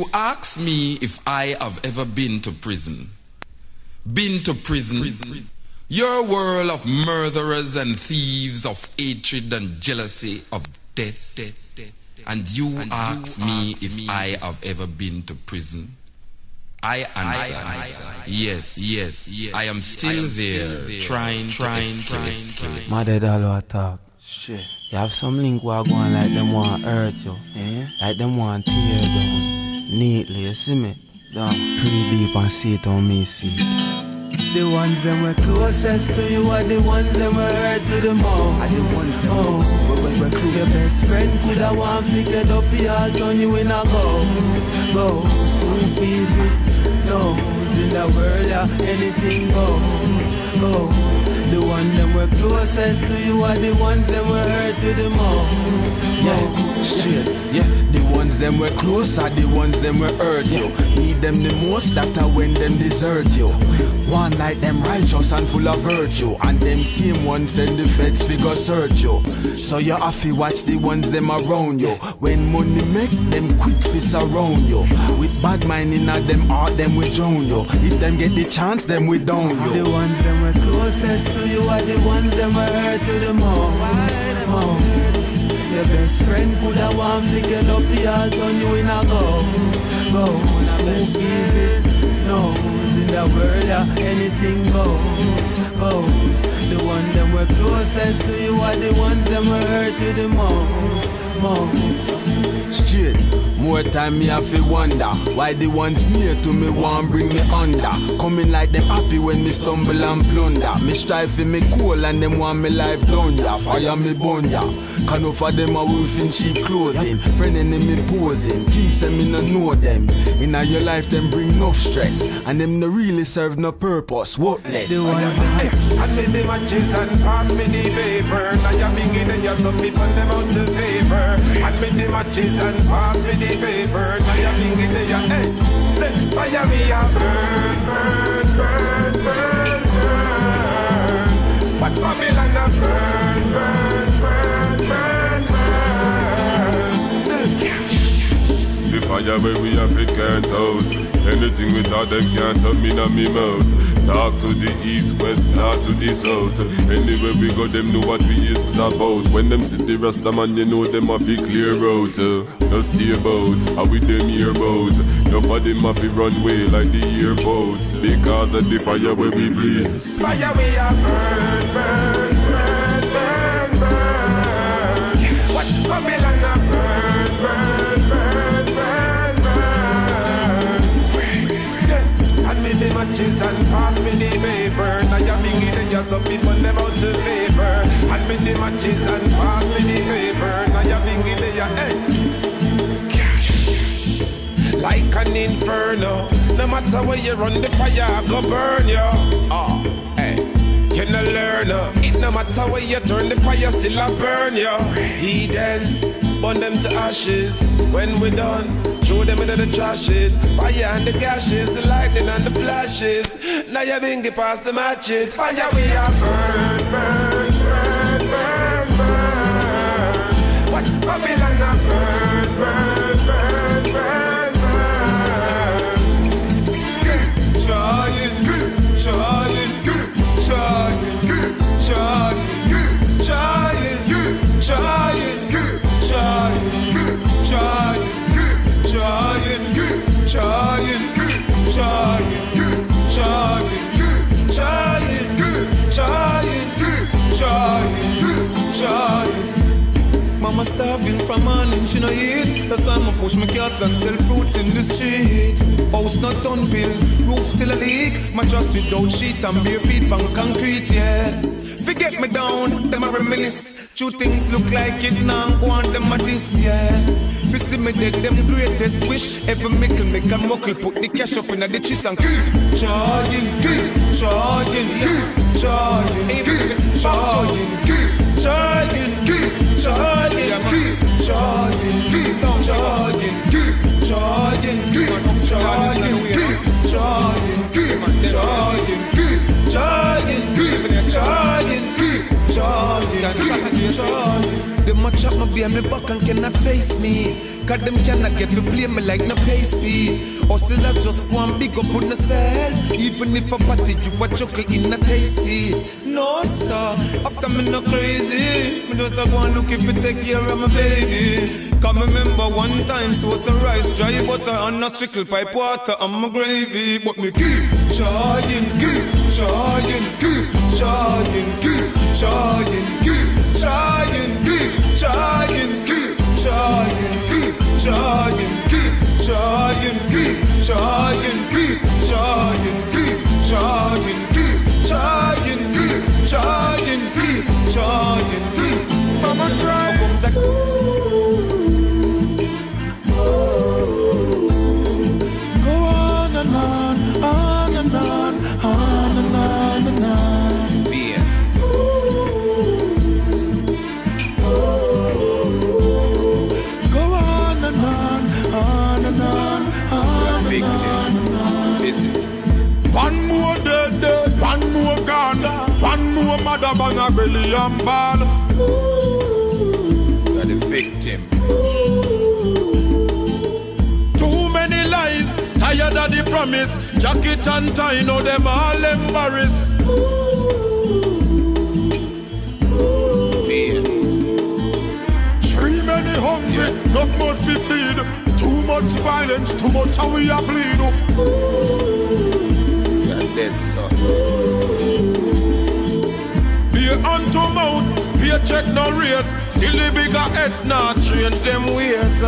you ask me if I have ever been to prison. Your world of murderers and thieves, of hatred and jealousy, of death. And you ask me if I have ever been to prison. I answer, yes, I am still there, trying to escape. My dead allo attack. Shit. You have some link who are going like them want to hurt you, eh? Like them want to tear down neatly, you see me? Down pretty deep and see it on me, see. The ones that were closest to you are the ones that were hurt you the most. And the ones that were close. Your best friend could have one figured up your heart on you in a ghost. Who is it? No, in the world, yeah, anything goes. The ones that were closest to you are the ones that were hurt you the most. Yeah, shit, yeah. The ones that were close are the ones that were hurt you. Need them the most, that are when them desert you. One like them righteous and full of virtue, and them same ones and the feds figure search you. So you have to watch the ones them around you. When money make them quick fists around you. With bad mind in them all them we drown you. If them get the chance, them we down you. The ones them were closest to you are the ones that were hurt you the most. Your best friend could have one flicker up your heart on you in a ghost. Who is it? No, in the world anything goes. The ones that were closest to you are the ones that were hurt you the most. Straight. More time me have to wonder why the ones near to me want bring me under. Coming like them happy when me stumble and plunder. Me strive for me cool and them want me life down ya. Fire me bun ya. Can offer them a wolf in sheep clothing. Friend enemy posing. Team say me no know them. In a your life them bring no stress, and them no really serve no purpose. Worthless. The ones and me the matches and pass me the paper. Nyabinghi then you some people them out the paper. And me the matches and pass me the paper, Nyabinghi in the yard, hey, let fire me a burn. But Babylon a burn. The fire where we have it can't out. Anything without them can't turn me in me mouth. Talk to the east, west, north to the south. Anywhere we go, them know what we is about. When them see the Rasta man, you know them have a clear route. No stay about, how with them here about. No for them have a runway like the airport. Because of the fire where we blaze. Fire we are burn. Watch Babylon a burn. Hand me the matches and pass me the paper. Nyabinghi then you some people them out the paper. Hand me the matches and pass me the paper. Nyabinghi then you hey. Like an inferno. No matter where you run the fire go burn you. Ah, oh, hey. You no learner. It no matter where you turn the fire still a burn you. Eden, burn them to ashes. When we done, throw them into the trashes. Fire and the gashes, the lightning and the flashes. Nyabinghi past the matches. Fire we are burn. Watch Babylon a burn. Trying. Mama starving from morning, she no eat. That's why I'ma push my cats and sell fruits in the street. House not done built, roof still a leak. My dress without sheet and bare feet from concrete, yeah. Forget me down, them I reminisce. Two things look like it now, want them at this, yeah. If you see me dead, them greatest wish. Every mickle make a muckle, put the cash up in the ditches and keep charging, yeah. Charging. Them a chop my square me back and cannot face me. Cause them cannot get me play me like no pastry. Hustle I just want big up on myself. Even if I party you a chuckle in a tasty. No sir, after me no crazy. Me just a go and look if you take care of my baby. Cause me remember one time so some rice, dry butter and a trickle pipe water and my gravy. But me keep trying. Mother bang a belly and ball. You are the victim. Ooh. Too many lies, tired of the promise. Jacket and tie, now them all embarrass. Too many hungry, enough mouth to feed. Too much violence, too much how we are bleed. Ooh. You are dead, sir. On to mouth, paycheck no race. Still the bigger heads not change them ways.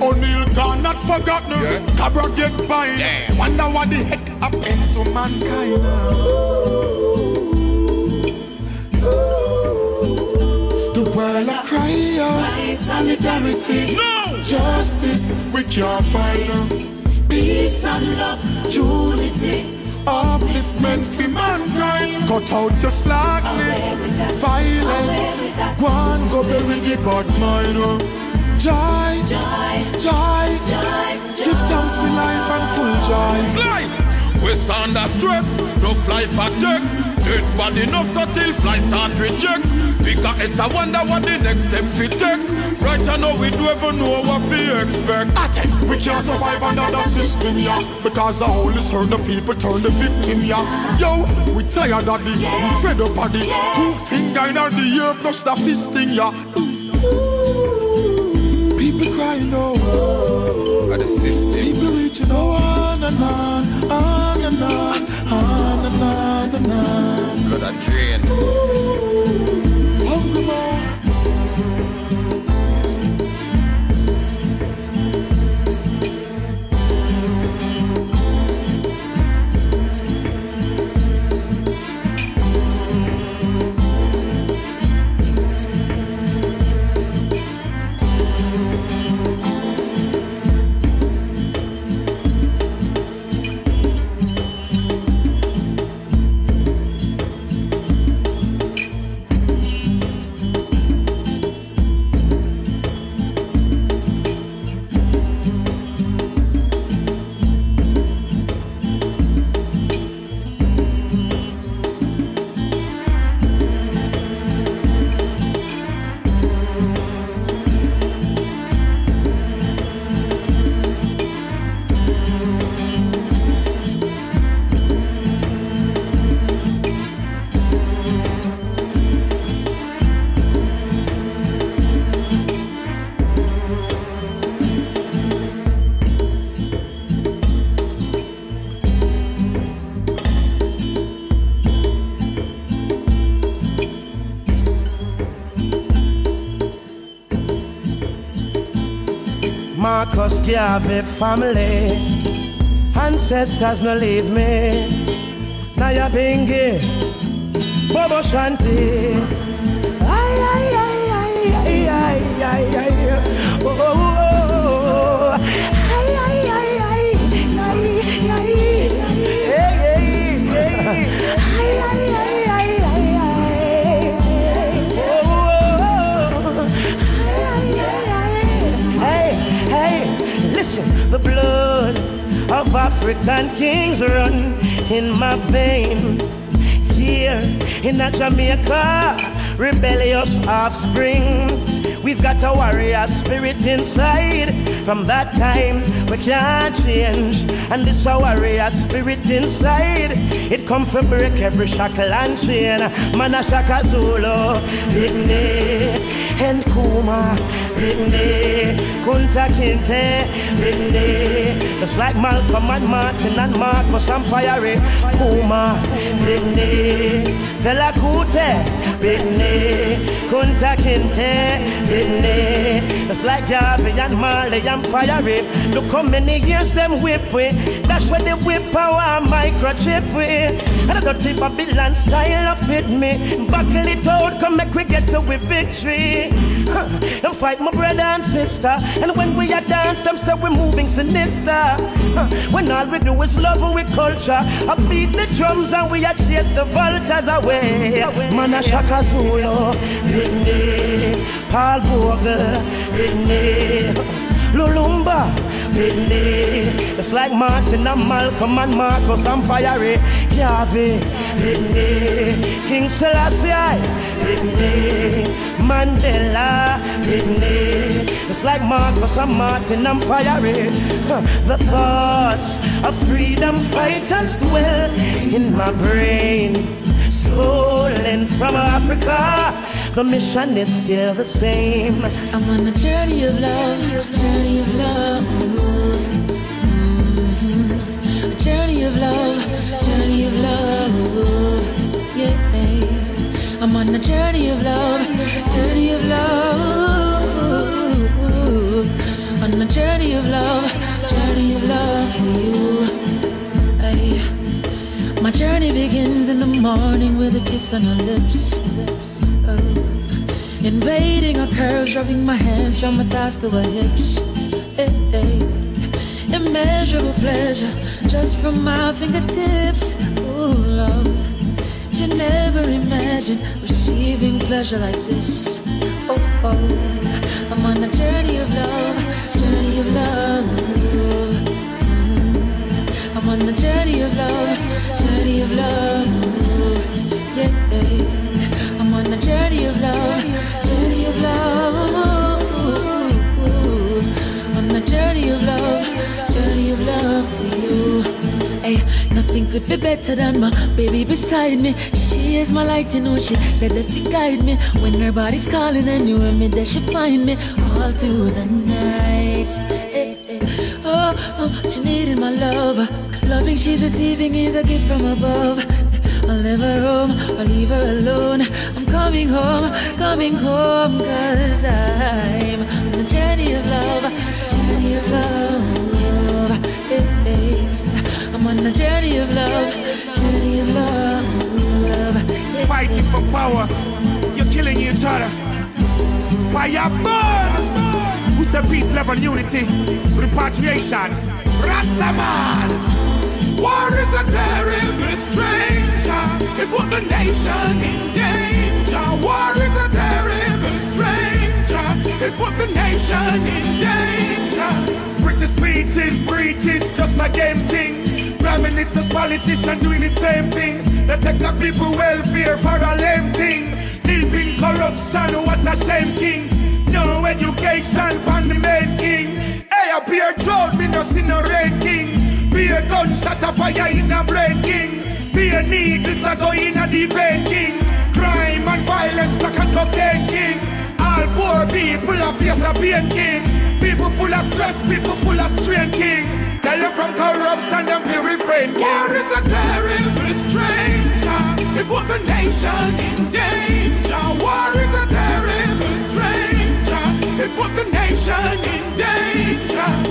O'Neal gone not forgotten. Yeah. Cabra get by. Damn. Wonder what the heck happened to mankind. The world are crying out solidarity. No justice we can't find. Peace and love, unity, upliftment for mankind. Cut out your slackness, violence. Go and go bury the bad mind. Joy, joy, joy, joy. Give thanks for life and full joy. We sound as stress, no fly fatigue. Dead body enough so till fly start reject. Because it's a wonder what the next step fit take. Right now we don't even know what we expect. We can't survive under the system, yeah. Because I only serve the people, turn the victim, yeah. Yo, we tired of the fed up of the two-finger in the ear plus the fisting, yeah. People crying out at the system. People reaching out on and on, on and on. Blood and drain. Hungry mouth. Marcus Garvey family, ancestors no leave me. Nyabinghi, Bobo Shanti. Ay, ay, ay, ay, ay, ay, ay, oh, oh, oh, ay, ay, ay, ay, ay, ay, ay, ay, ay, ay. The blood of African kings run in my vein. Here in a Jamaica, rebellious offspring. We've got a warrior spirit inside. From that time, we can't change. And this a warrior spirit inside. It come from break every shackle and chain. Mana Shaka Zulu, Bigne, Nkuma, Bigne, Kunta Kinte, Bigne. Just like Malcolm and Martin and Marcus and Fiery, Kuma, Bigne, Vela Kute, Bigne, Kunta Kinte, Bigne. Just like Yavi and Marley and Fiery. Look how many years them whip we. That's where they whip our microchip we. And I don't see Babylon style of it me. Buckle it out, come make we get to with victory. Them fight my brother and sister. And when we are dance, them say we're moving sinister. When all we do is love our culture. I beat the drums and we are chase the vultures away. Mana Shaka Zulu, Bidney, Paul Bogle, Bidney, Lulumba, Bidney. It's like Martin and Malcolm and Marcus and Fiery, Yavi, Bidney, King Selassie I, Bidney. Mandela, Bidney. It's like Marcus and Martin and Fiery. The thoughts of freedom fighters dwell in my brain. Stolen from Africa, the mission is still the same. I'm on a journey of love, journey of love. A journey of love, journey of love. Yeah. I'm on a journey of love, journey of love. On a journey of love for you. Ay. My journey begins in the morning with a kiss on her lips. Oh. Invading her curves, rubbing my hands from her thighs to her hips. Ay, ay. Immeasurable pleasure just from my fingertips. Ooh, love. You never imagined receiving pleasure like this. Oh, oh, I'm on a journey of love, journey of love. Mm-hmm. I'm on a journey of love, journey of love. Yeah, I'm on a journey of love, journey of love. On a journey of love for you. Ay, nothing could be better than my baby beside me. She is my light, you know, she let the feet guide me. When her body's calling and you and me, there she find me. All through the night. Ay, ay. Oh, oh, she needed my love. Loving she's receiving is a gift from above. I'll never roam or leave her alone. I'm coming home, cause I'm on a journey of love, journey of love. Ay, ay. I'm on a journey of love, journey of love. Fighting for power, you're killing each other. Fire burn! Who's a peace, love and unity? Repatriation, Rastaman. War is a terrible stranger. It put the nation in danger. War is a terrible stranger. It put the nation in danger. British speeches, breaches, just a game thing. Prime ministers, politicians doing the same thing. They take the people welfare for a lame thing. Deep in corruption, what a shame, king. No education from the main king. Hey, a beer drought, me no see no rain, king. Beer gunshot a fire in a brain, king. Beer needles a go in a deep vein, king. Crime and violence, crack and cocaine, king. All poor people a face a pain, king. People full of stress, people full of strain, king. They live from corruption and fear refrain. War is a terrible stranger. It put the nation in danger. War is a terrible stranger. It put the nation in danger.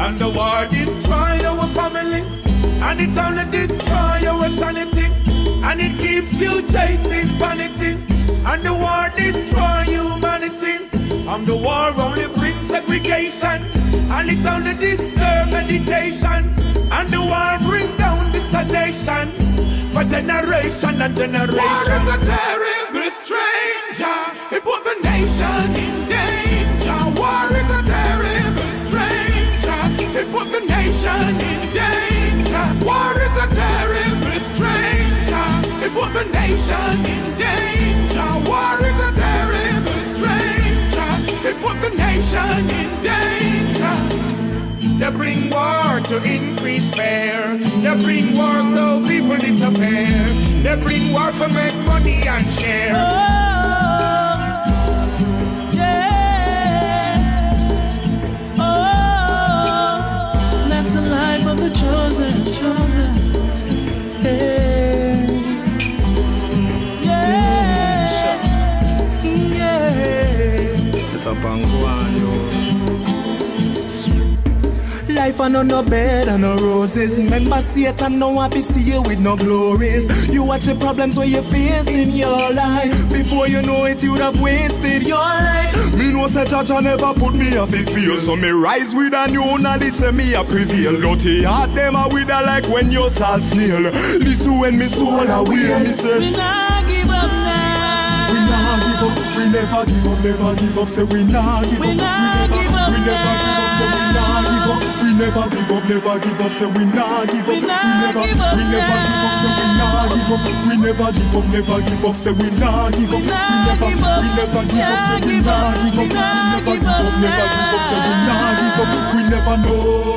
And the war destroys our family. And it only destroys our sanity. And it keeps you chasing vanity. And the war destroys humanity. And the war only brings segregation. And it only disturbs meditation. And the war brings down this nation for generation and generation. War is a terrible stranger. It put the nation in danger. War is a terrible stranger. It put the nation in danger. War is a terrible stranger. It put the nation bring war to increase fare. They bring war so people disappear. They bring war for make money and share. Oh, yeah. Oh, that's the life of the chosen, chosen. Yeah. Life and no bed and no roses. Remember Satan no happy see you with no glories. You watch the problems where you face in your life. Before you know it you'd have wasted your life. Me know say church never put me up in fear. So me rise with a new knowledge say me a prevail. Dirty heart them a with a like when your salt snail. Listen when me soul away me say we never give up, never give up, say we nah give up. We never give up, say we nah give up. We never give up, never give up, say we nah give up. We never give up, say we nah give up. We never give up, never give up, say we nah give up. We never give up, say we nah give up. We never give up, never give up, say we nah give up. We never know.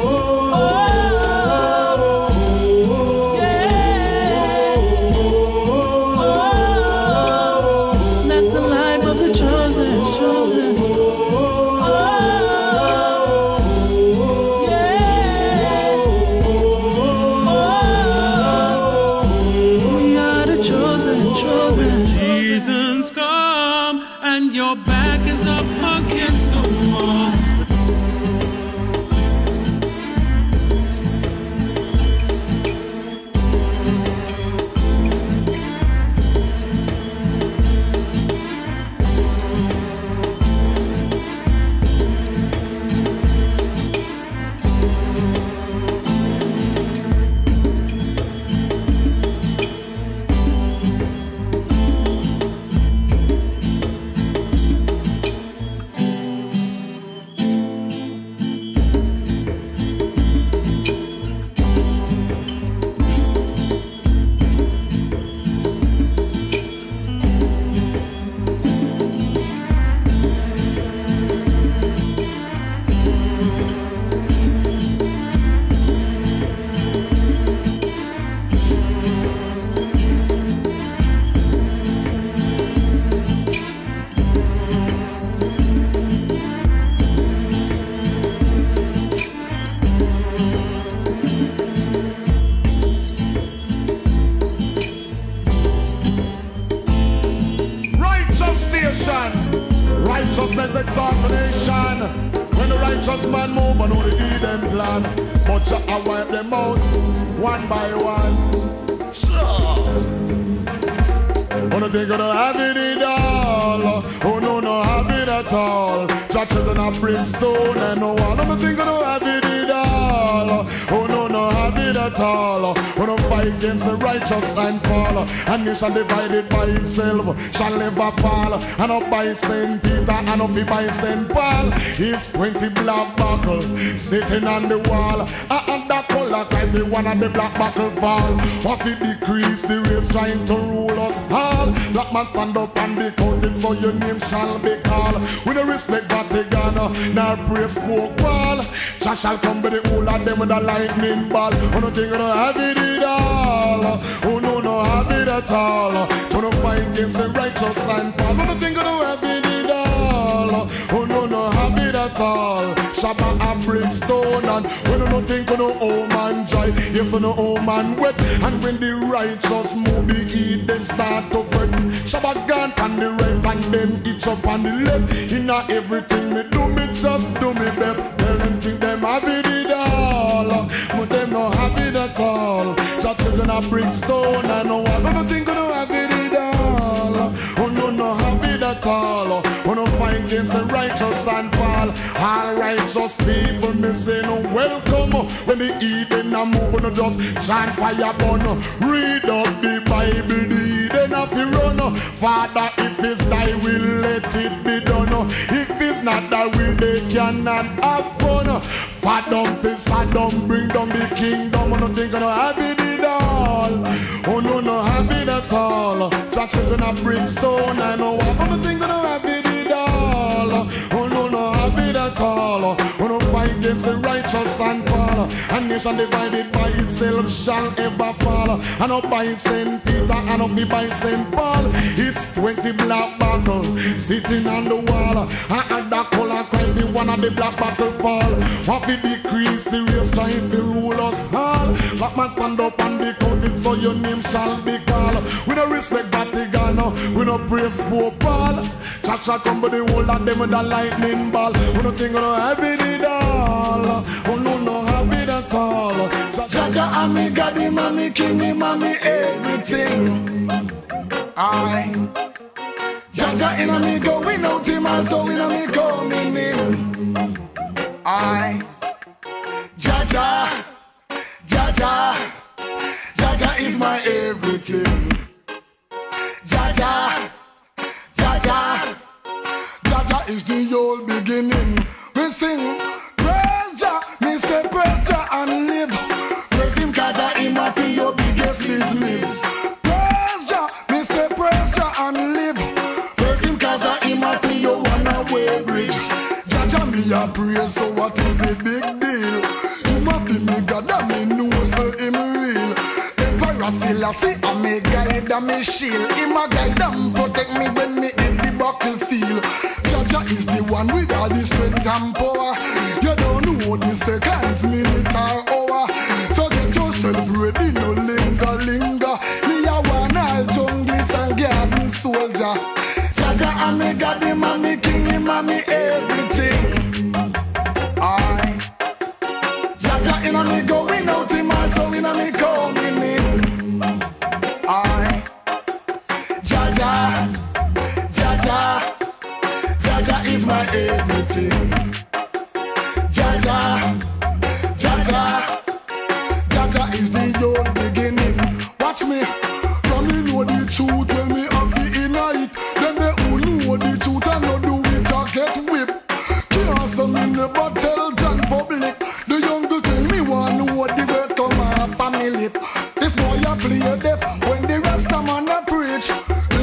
And nation divided by itself shall never fall. And up by St. Peter and up by St. Paul is 20 black buckle sitting on the wall. And that color every one of the black buckle fall. What it decrease the race trying to rule us all. Black man stand up and be counted so your name shall be called. With a respect Vatican, now praise Pope Paul. Josh shall come with the whole of them with a lightning ball. Oh no thing gonna have it all. Oh no no have it at all. So no fight against the righteous and fall. Oh no thing gonna have it all. Oh no no have it at all. Shabba and brimstone and when no nothing gonna old man dry. Yes on no old man wet. And when the righteous move the Eden start to fret. Shabba gone and the right and them each up on the left. In everything me do me just do me best. Tell them think them have it all, but them no have it at all. Just children a brimstone and no one no think gonna have it all. Oh no no have it at all. Oh no fight against the righteous and fall. All righteous people me say no welcome. When they eat and a move no just chant fire burn. Read up the Bible the Eden a fi run. Father if it's thy will let it be done. If it's not thy will they cannot have fun. Fat dumb, piss, fat dumb, bring down the kingdom. Oh, nothing gonna happen it all. Oh, no, no happen at all. Churches in a brimstone, I know. Oh, nothing gonna happen it all. Oh, no, no happen at all. Oh, no fight against the righteous and fall. A nation divided by itself shall ever fall. And up by St. Peter and up by St. Paul. It's 20 black battle sitting on the wall. And that color cry the one of the black battle fall. What we decrease the race trying to rule us all. Black man stand up and be counted so your name shall be called. We don't respect Vatigano, we don't praise Pope Paul. Chacha come by the whole of them with a lightning ball. We don't think we don't have it at all. We don't have it at all. Chacha and me got him and me king him and me everything. Aye. Chacha in and me going out him also in and me coming in. Aye. Chacha, Chacha, Chacha is my everything. Chacha, Chacha, Chacha is the old beginning. We sing, praise Jah, me say praise Jah and live. Praise him cause I am a feel your biggest business. Praise Jah, me say praise Jah and live. Praise him cause I am a feel your one-way bridge. Jah Jah me a pray, so what is the big deal? Him a feel me God and me know so him real. Emperor Selassie I me guide and me shield. Him a guide and protect me when me hit the battlefield. Is the one with all the strength and power. You don't know the seconds, minute or hour. So get yourself ready, no linger, linger. Me a one all junglist and garden soldier. Jaja and me God him and me king him and me everything. Aye. Jaja in and me going out him and so in and me coming in. Aye. Jaja, Jaja, Jaja is my everything. Jaja, Jaja, Jaja is the old beginning. Watch me, from me know the truth when me have the inner it. Then they who know the truth and not do it I get whipped. Chaos and me never tell John public. The younger thing me want know what the word come out from me lip. This boy a play deaf when the Rasta man a preach.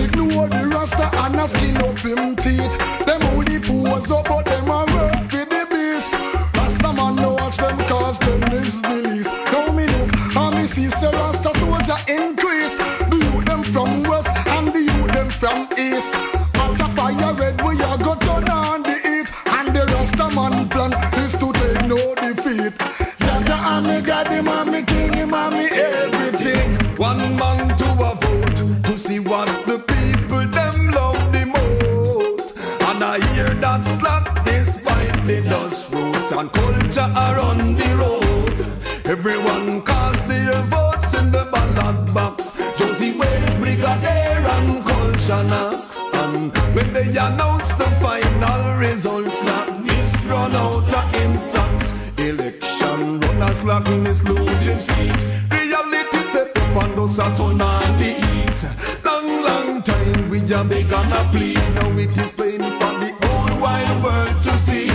Ignore the Rasta and a skin up him teeth. Them only pose up but them a work for the beast. Rasta man no watch them cause them is the least. Now me look and me see the Rasta soldier increase. The youth them from west and the youth them from east. After fire red we a go turn on the heat. And the Rasta man plan is to take no defeat. Jaja and me God him and me king him and me everything. One man to a vote to see what the people them love the most. And I hear that slap is biting us roots and culture are on the road. Everyone cast their votes in the ballot box. Josie Wales, Brigadier and Culture Knacks. And when they announce the final results, not this run out of insults. Election runners locking this losing seat. And those are turn on the heat. Long, long time we are big on a plea. Now it is plain for the whole wide world to see.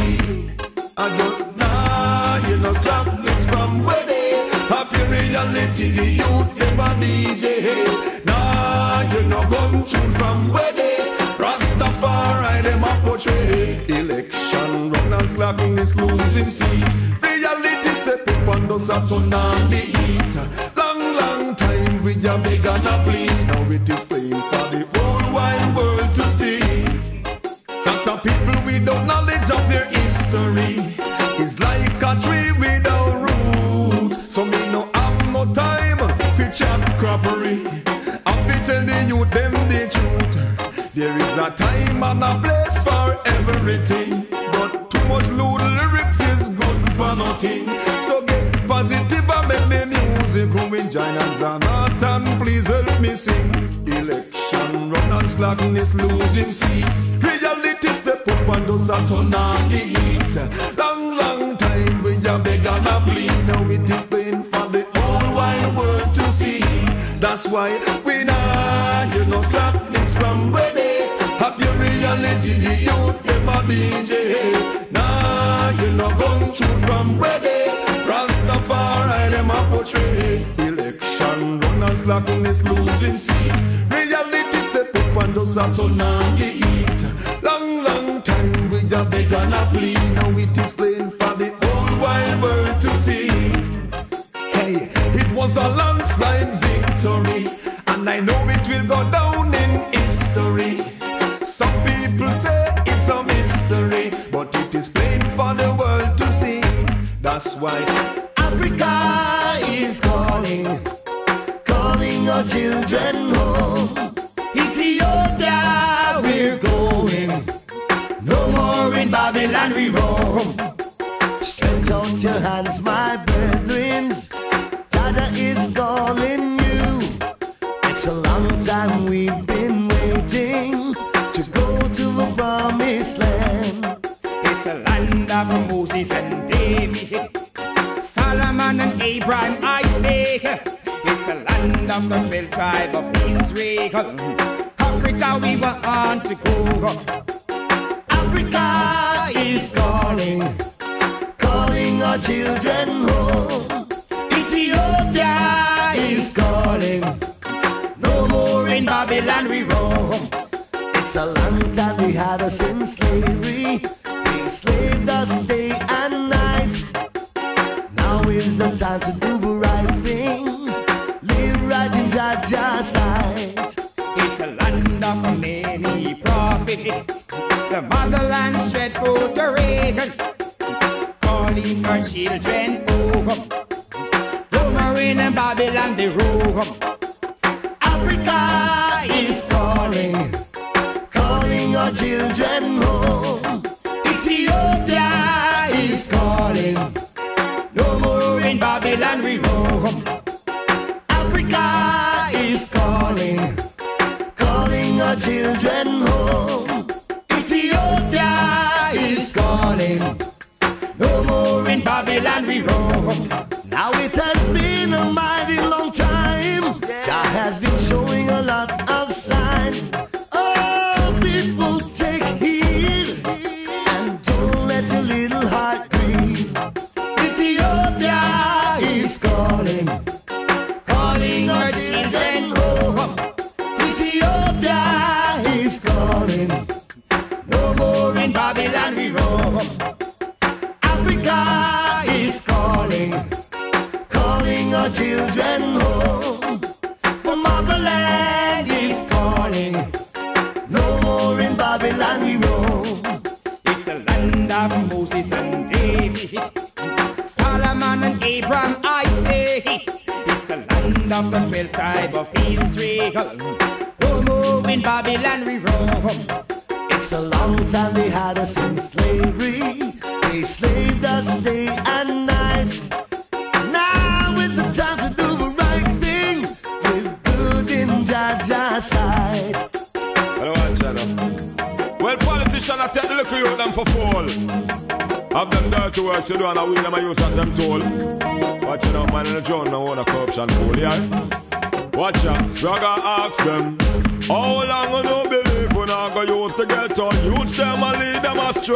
I just nah, you know stop this from where they happy reality, the youth never DJ. Nah, you know come true from where they Rastafari them a portray. Election runners slapping this losing seat. Reality step up and those are turn on the heat. Time with your big and a plea. Now it is playing for the whole wide world to see. That the people without knowledge of their history is like a tree without root. So me no have no time for chat crappery. I'll be telling you them the truth. There is a time and a place for everything, but too much lewd lyrics is good for nothing. So get positive and make them going giants and art and please help me sing. Election run and slackness losing seats. Reality step up and those are turn on the heat. Long, long time we are beg and a plea. Now it is plain for the whole wide world to see. That's why we now you know slackness from where they happy reality the youth never DJ. Now you know gone through from where they Rastafari them a portray. Election runners lacking this losing seats. Reality step up and those are turn on the heat. Long, long time we are beg and a plea. Now it is plain for the whole wide world to see. was a landslide victory, and I know it will go down in history. Some people say it's a mystery, but it is plain for the world to see. That's why Africa is calling, calling our children home. Ethiopia, we're going, no more in Babylon we roam. Stretch out your hands, my brethren. Dada is calling you. It's a long time we've been waiting to go to a promised land. It's a land of Moses and David, Solomon and Abraham, Isaac. It's a land of the 12 tribes of Israel. Africa we were on to go. Africa is calling, calling our children home. Ethiopia is calling, no more in Babylon we roam. It's a long time we had us in slavery, they enslaved us day and night. Now is the time to do the right thing, live right in Jah-Jah's sight. It's a land of many prophets, the motherland's dreadful terrains. Calling our children home, over in Babylon they roam. Africa is calling, calling our children home. Ethiopia is calling, no more in Babylon we roam. Africa is calling, calling our children home. Ethiopia is calling, no more in Babylon we roam. Now it has been a mighty long time, Jah has been showing a lot of signs. Oh, people, take heed, and don't let your little heart grieve. Ethiopia is calling, calling our children home. Ethiopia is calling, no more in Babylon we roam. Africa is calling, calling our children home. The motherland is calling, no more in Babylon we roam. It's a land of Moses and David, Solomon and Abraham, Isaac. It's a land of the 12 tribes of Israel, no more in Babylon we roam. It's a long time they had us in slavery, they slaved us day and night. Now is the time to do the right thing, with good in Jah-Jah's sight. Well, politicians are taking a look at them for fall. Have them dirty works to do and I will never use as them tool. Watch out, man in the journal, I want a corruption fool, yeah? Watch out, Spragga ask them, how long do you believe when I go use the ghetto? Youth them and lead them astray.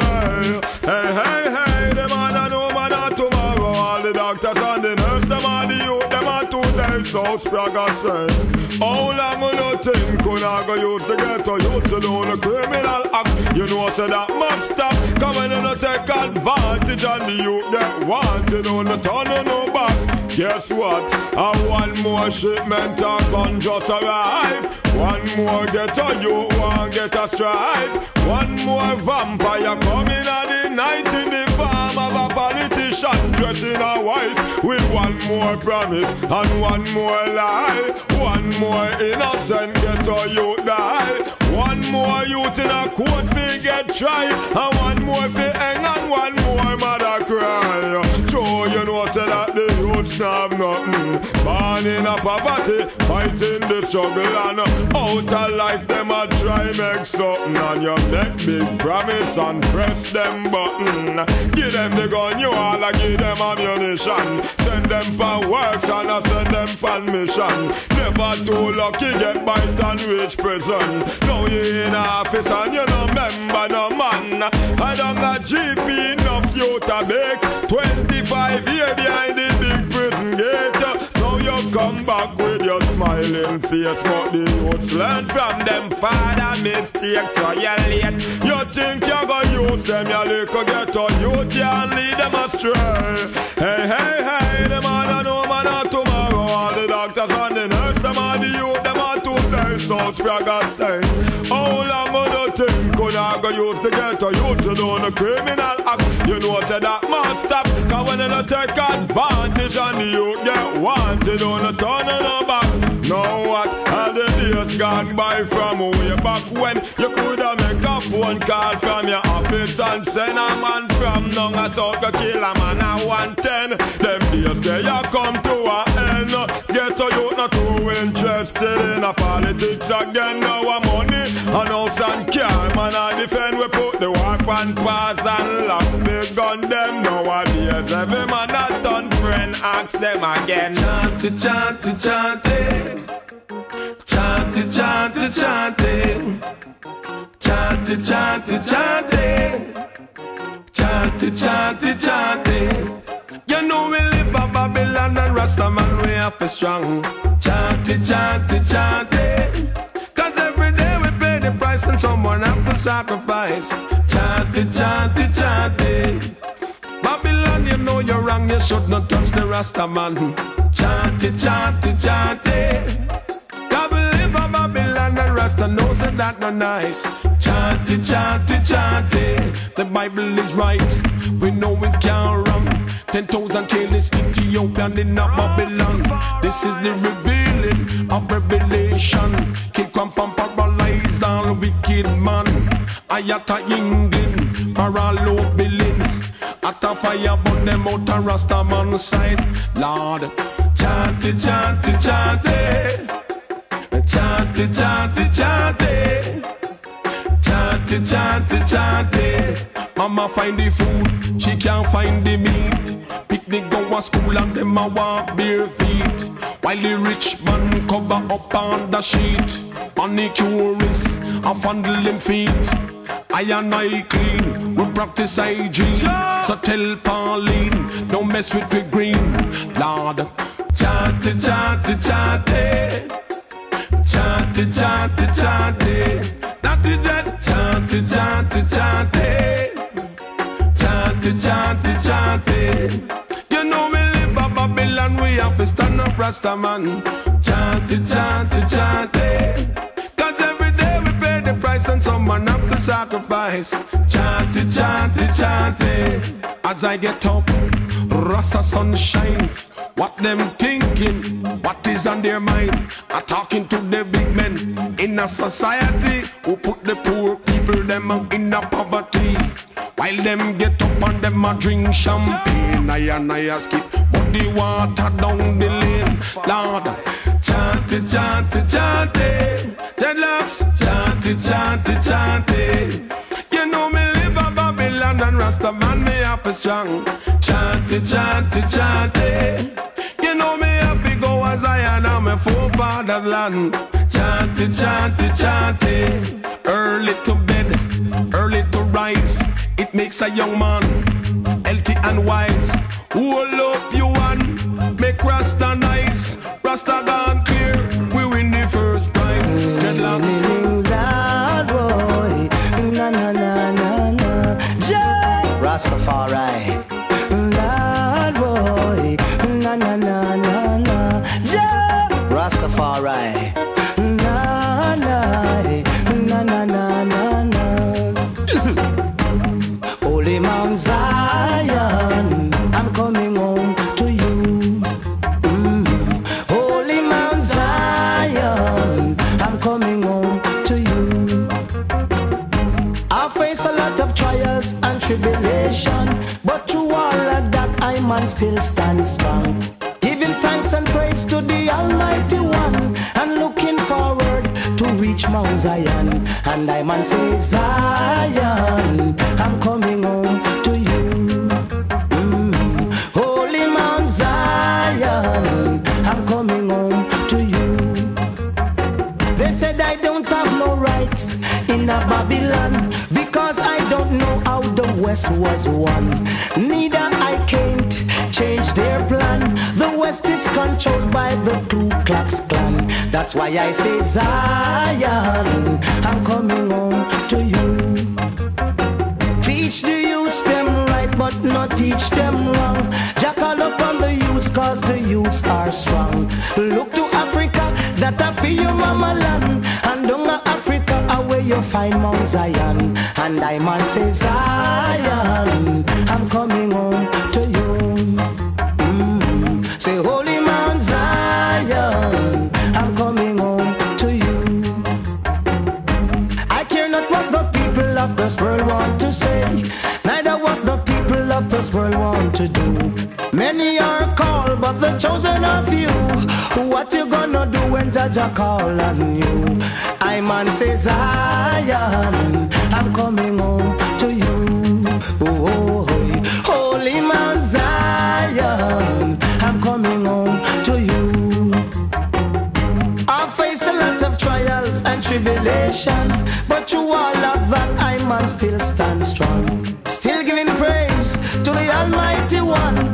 Hey, hey, hey, the man and woman are tomorrow. All the doctors and the nurse, them and the youth, them are today. So Spragga said, how long do you think when I go use the ghetto? Youth to do the criminal act. You know, so that must stop. Come in and take advantage on the youth that want to do the turn on no back. Guess what? One more shipment of gun just arrived. One more ghetto, you won't get a strike. One more vampire coming at the night in the form of a politician dressed in a white. With one more promise and one more lie, one more innocent ghetto, you die. One more youth in a court fi get tried, and one more fi hang and one more mother cry. Joe, you know say that the youths have nothing. Born in a poverty, fighting the struggle, and out of life them a try make something. And you make big promise and press them button. Give them the gun, you all a give them ammunition. Send them for works and I send them for mission. Never too lucky get bite and reach prison. Now you in office and you no member no man. I don't got GP enough you to make 25 years behind the big prison gate. Now you come back with your smiling face, but the youths learn from them father mistakes. So you're late. You think you're gonna use them, you little ghetto youth, you and lead them astray. Hey, hey, hey, the man and woman are tomorrow. from Spragga side. How long would you think could I go use the ghetto youth to do the criminal act? You know say that must stop, cause when they don't take advantage and the youth get wanted on the turn on the back. Now what have the days gone by from way back when you could have make a phone call from your office and send a man from down a south to kill a man at 110. Them days they have come to an end. Ghetto youth not too interested in a politics again. Now our money and house and car, man I defend. We put the walk and pass and lock the gun them. Nowadays every man that done friend ask them again. Chanty, chanty, chanty, chanty, chanty, chanty, chanty, chanty, chanty, chanty, chanty, chanty. You know we live in Babylon and Rastaman we have to strong. Chanty, chanty, chanty, cause every day we pay the price and someone have to sacrifice. Chanty, chanty, chanty, Babylon you know you're wrong, you should not touch the Rastaman. Chanty, chanty, chanty, Babylon and Rasta knows that no nice. Chanty, chanty, chanty, the Bible is right. We know we can't run. 10,000 killings in Ethiopia and in Babylon. This is the revealing of revelation. Kill, come from paralyze all wicked man. Ayata England, paralo billing. At a fire burn them out and Rasta man side. Lord, chanty, chanty, chanty, chanty, chanty, chanty, chanty, chanty, chanty. Mama find the food, she can't find the meat. Picnic go to school and them a walk bare feet. While the rich man cover up on the sheet. Manicurists a fondle them feet. I and I clean, we practice hygiene. So tell Pauline, don't mess with the green. Lord, chanty, chanty, chanty, chanty, chanty, chanty, chanty, chanty, chanty, chanty, chanty, chanty. You know we live in Babylon, we have to stand up, Rasta man. Chanty, chanty, chanty, cause every day we pay the price and someone have to sacrifice. Chanty, chanty, chanty, as I get up, Rasta sunshine. What them thinking, what is on their mind? I talking to the big men in a society who put the poor people them in the poverty. While them get up and them a drink champagne. I and I skip muddy water down the lane. Lord, chanty, chanty, chanty, deluxe, chanty, chanty, chanty. You know me live in Babylon and Rastaman me up a strong. Chanty, chanty, chanty, you know me happy go as Zion and my forefathers land. Chanty, chanty, chanty, early to bed, early to rise. It makes a young man healthy and wise. Hold up you and make Rasta nice. Rasta gone clear, we win the first prize. Dreadlocks. Rastafari. Rastafari. Na na na na na na. Holy Mount Zion, I'm coming home to you. Holy Mount Zion, I'm coming home to you. I face a lot of trials and tribulation, but through all of that I man still stand strong. Giving thanks and praise to the Almighty One, and looking forward to reach Mount Zion. And I man say, Zion, I'm coming home to you. Holy Mount Zion, I'm coming home to you. They said I don't have no rights in a Babylon, because I don't know how the West was won. Neither I can't change their plan. The West is controlled by the Ku Klux Klan. That's why I say, Zion, I'm coming home to you. Teach the youths them right, but not teach them wrong. Jackal up on the youths, cause the youths are strong. Look to Africa, that I feel your mama land. And find Mount Zion. And I man say, Zion, I'm coming home to you. Say, holy Mount Zion, I'm coming home to you. I care not what the people of this world want to say, neither what the people of this world want to do. Many are called, but the chosen are few. What you gonna do when Jaja call on you? I man say, Zion, I'm coming home to you. Oh, holy Mount Zion, I'm coming home to you. I've faced a lot of trials and tribulation, but through all of that, I man still stand strong, still giving praise to the Almighty One.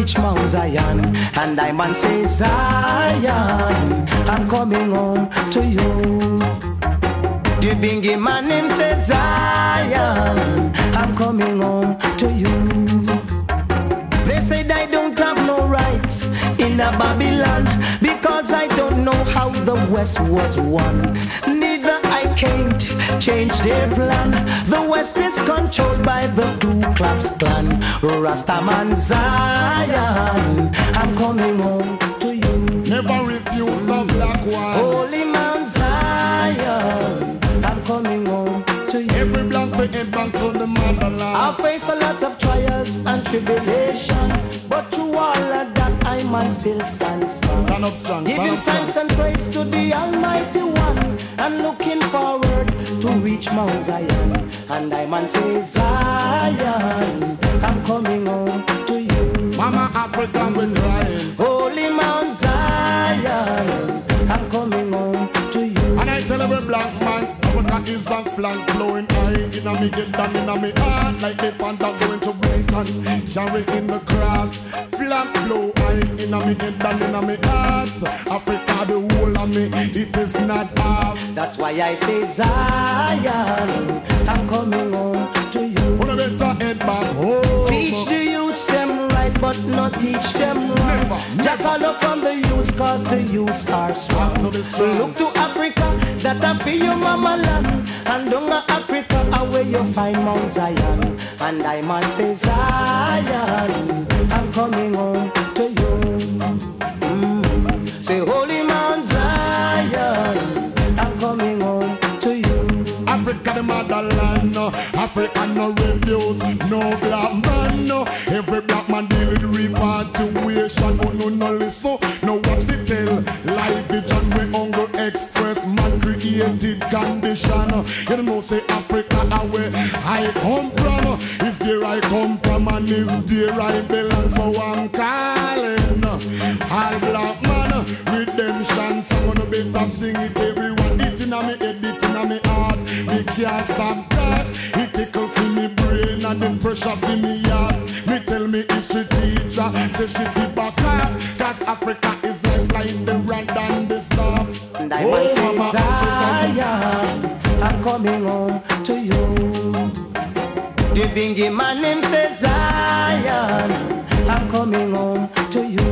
Reach Mount Zion, and I man say, Zion, I'm coming home to you. The bingy man him says, Zion, I'm coming home to you. They said I don't have no rights in a Babylon, because I don't know how the West was won. Neither I can't change their plan. The West is controlled by the Ku Klux Klan. Rastaman Zion, I'm coming home to you. Never refuse the black one. Holy Mount Zion, I'm coming home to you. Every black foot back to the motherland. I face a lot of trials and tribulation, but through all of that, I man still stand strong. Stand up strong. Giving thanks and praise to the Almighty One, and looking forward to reach Mount Zion. And I man say, Zion, I'm coming home to you. Mama Africa will rise. Holy Mount Zion, I'm coming home to you. And I tell every black man, Africa is a flag flowing high. In a me get down, in a me heart, like they found out going to Britain. Carry in the cross, flag flow high. In a me get down, in a me heart, Africa the whole of me, it is not half. That's why I say, Zion, I'm coming home to you. Wanna better head back home. Teach the youths them right, but not teach them wrong. Jackal up on the youths, cause the youths are strong. Look to Africa, that I feel your mama land. And down in Africa, away you find Mount Zion. And I man say, Zion, I'm coming home to you. Say, holy Mount Zion, I'm coming home to you. Africa the motherland, Africa no refuse, no black man, no. Every black man deal with repatriation. Oh no, no listen, no watch the tale. Live vision, we hunger express, man created condition. You don't know say Africa where I come from. Is there I come from and is there I belong. So I'm calling all black man, redemption. Someone better sing it everyone. It in a me head, it in a me heart. Me can't stop that. It tickle for me brain and the pressure for me heart. Me tell me history teacher, say she be back up, cause Africa is lifeline, the rand and the stop. And I must say, Zion, I'm coming home to you. The bingy man name says, Zion, I'm coming home to you.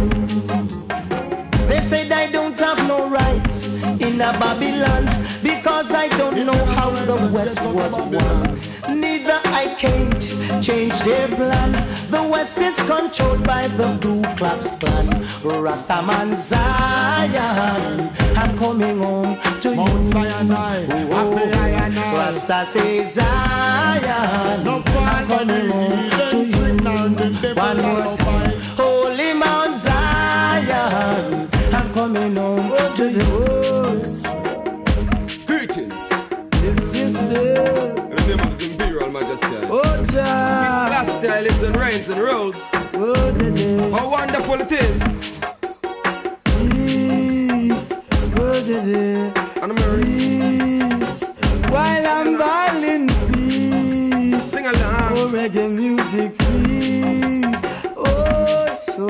They said I don't have no rights in a Babylon, because I don't know how the West was won. Neither I can't change their plan. The West is controlled by the Ku Klux Klan. Rastaman Zion, I'm coming home to you. Mount Sinai, Rasta say Zion, I'm coming home to you. One more time, holy Mount Zion, I'm coming home to the world. Greetings, this is the name of His Imperial Majesty. Oh, Jah. King Selassie lives and reigns and rules. Oh, Jah. How wonderful it is. Peace, oh, Jah. And peace, while I'm violin, peace. Sing along. Oh, reggae music, please. Oh, so.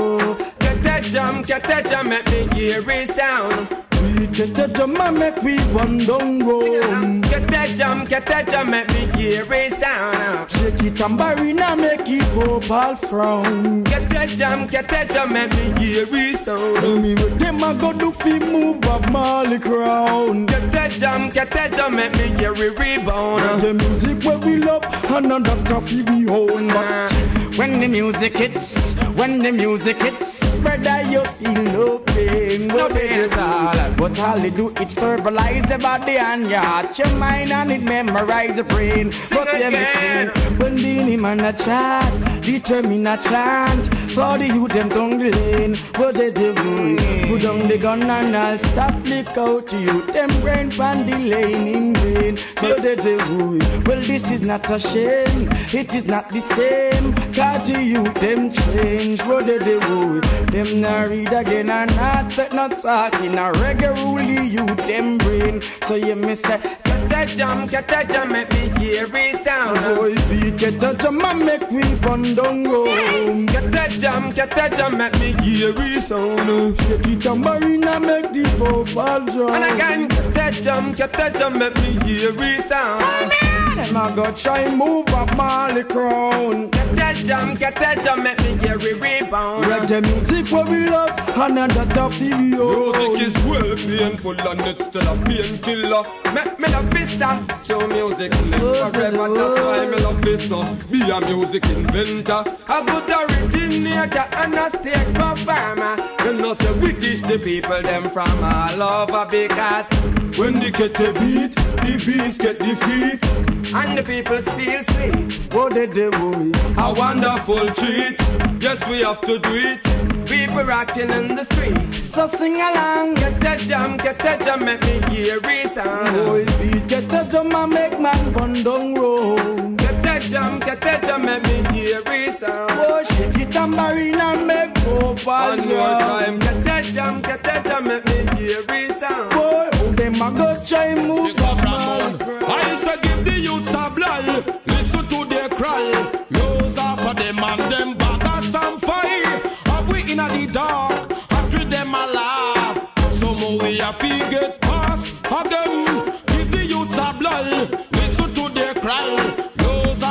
Get that jam, make me hear it sound. We get that jam and make we one down go. Get that jam, make me hear it sound. She make it tambourine, make it hope all frown. Get that jam, and me hear it sound. I mean, with them I go do fi move up Molly Crown. Get that jam, and me hear it rebound. And the music where we love, another coffee we own. But when the music hits, when the music hits, brother, you feel no pain. No pain at all. But all they do is stabilize your body and your heart, your mind, and it memorize your brain. But everything, when the man a chat, determine a chant, for the youth them down the lane, what they do, put down the gun and I'll stop, lick out you, them brain pan the lane in vain. So they do, well this is not a shame, it is not the same, cause the youth them change, what they do, them not read again and not take no talking, a reggae rule the youth them brain, so you miss it. Get that jam, make me hear it sound. Boy, we get that jam and make we run down home. Get that jam, make me hear it sound. Shake it and marina, make the vocal drum. And again, get that jam, make me hear it sound. Them a go try move up Molly Crown. Get that jam, make me hear it rebound. Reggae music what we love, and that a feel. Music is well painful and it's still a painkiller. Make me love this song, show music live forever. That's why me love this song. Be a music inventor, a good originator, and a state performer. You know say we teach the people them from all over because when they get the beat, the beats get the feet. And the people feel sweet. What did they do? A wonderful treat. Yes, we have to do it. People acting in the street. So sing along. Get that jam, make me hear it sound. Boy, beat, get that jam and make man run down road. Get that jam, make me hear it sound. Oh, shake it and marine and make hope and time. Get that jam, make me hear it sound. Boy, oh, them a go try move up man. I say give the youths a blind. Listen to their cry. News are for them and them batters and fire. Have we in the dark? Have we them alive? Some way have we get past again. Give the youths a blind. Listen to their cry.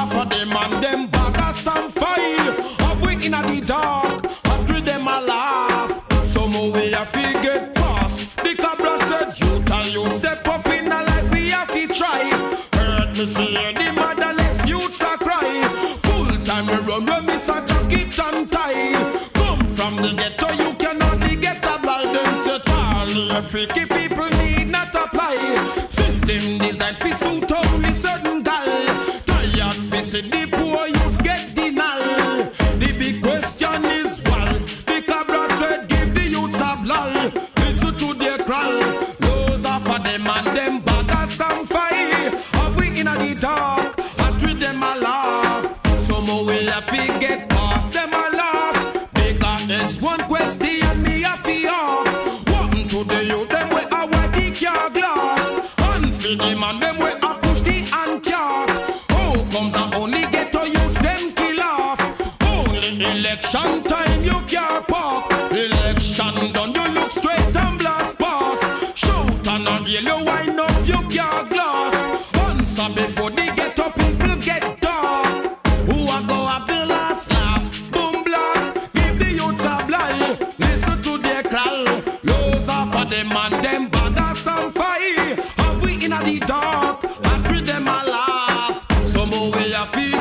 For them and them baggers and fire. Up we in the dark, up through them alive. Some way I feel get past. The cabra said, youth and youth step up in a life we have to try. Heard me fear the motherless youths a cry. Full time we run when miss a jacket and tie. Come from the ghetto, you can only get a blind. Them say, tally a freaky people need not apply. System designed for suit only certain die. The poor youths get denied. The big question is why. The cabra said give the youths a lie. Listen to their cry. Those are for them and them baggers and fire. Are we in the dark? Are we them alive? Some way have to get past them alive. Because there's one question me have to ask. What to the youth them way I wear the car glass. And for the man them way I push the handcart. Comes and only ghetto youths them kill off. Only election time you can't park. Election done you look straight and blast past. Shout and on yellow wind up you can't glass. Answer before the ghetto people get dark. Who are go have the last laugh? Boom blast. Give the youths a blight. Listen to their cry. Lows are for them and them baggers and fire. Have we in the dark? And treat them alive.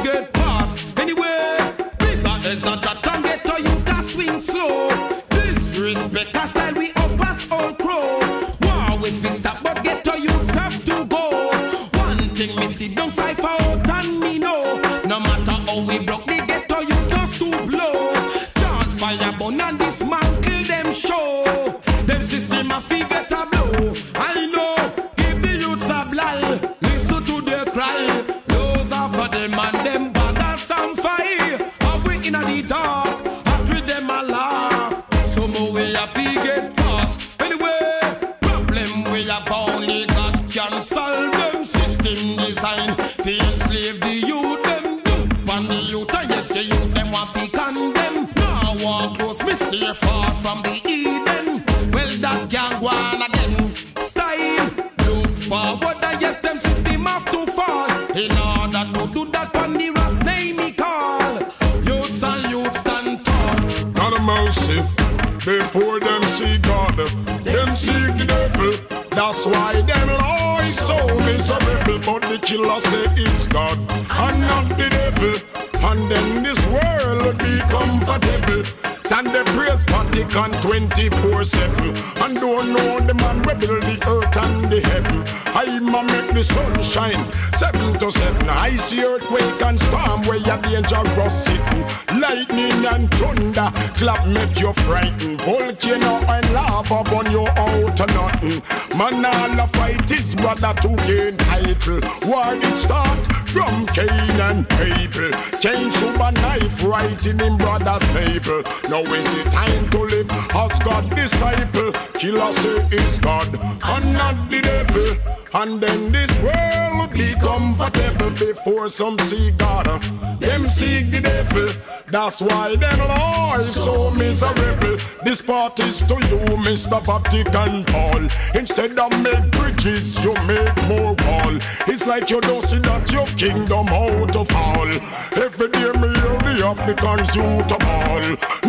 Get past anyway. Bigger heads and chat and get to you that swing slow. Disrespect our style we outpass all crow. Wow, if we stop but get to you have to go. One thing me see don't cipher out and me know. No matter how we block the ghetto you just to blow. Chant fire burn and dismantle them show. Them system a fee get a blow. I know. Give the youths a blight. Listen to their cry. For them and them baggers and fire. Are we in the dark? Are we them alive? Some way I feel get past. Anyway, problem we have only God can solve them. System design to enslave the youth them. Dump on the youth, yes the youth them want to condemn. Now walk close, me stay far from the Eden. Well that gang one again. Style, look forward, yes them system have to fall. In order to do that, one the Rastafari. Before them see God, them see devil. That's why them lie so miserable. But the killer say it's God and not the devil. And then this world would be comfortable. And they praise Vatican 24/7. And don't know the man will build the earth and the heaven. I'ma make the sun shine 7 to 7. I see earthquake and storm where you're dangerous sitting. Lightning and thunder clap make you frightened. Volcano and lava burn you out to nothing. Man all a fight is brother to gain title. War it start from Cain and Abel. Cain shoot a knife right in him brother's table. Now is the time to live as God's disciple. Killer say it's God and not the devil. And then this world be comfortable. Before some see God, them see the devil. That's why them life so miserable. This part is to you, Mr. Vatican Paul. Instead of make bridges, you make more wall. It's like you don't see that your kingdom how to fall. Every day me hear the Africans you to ball.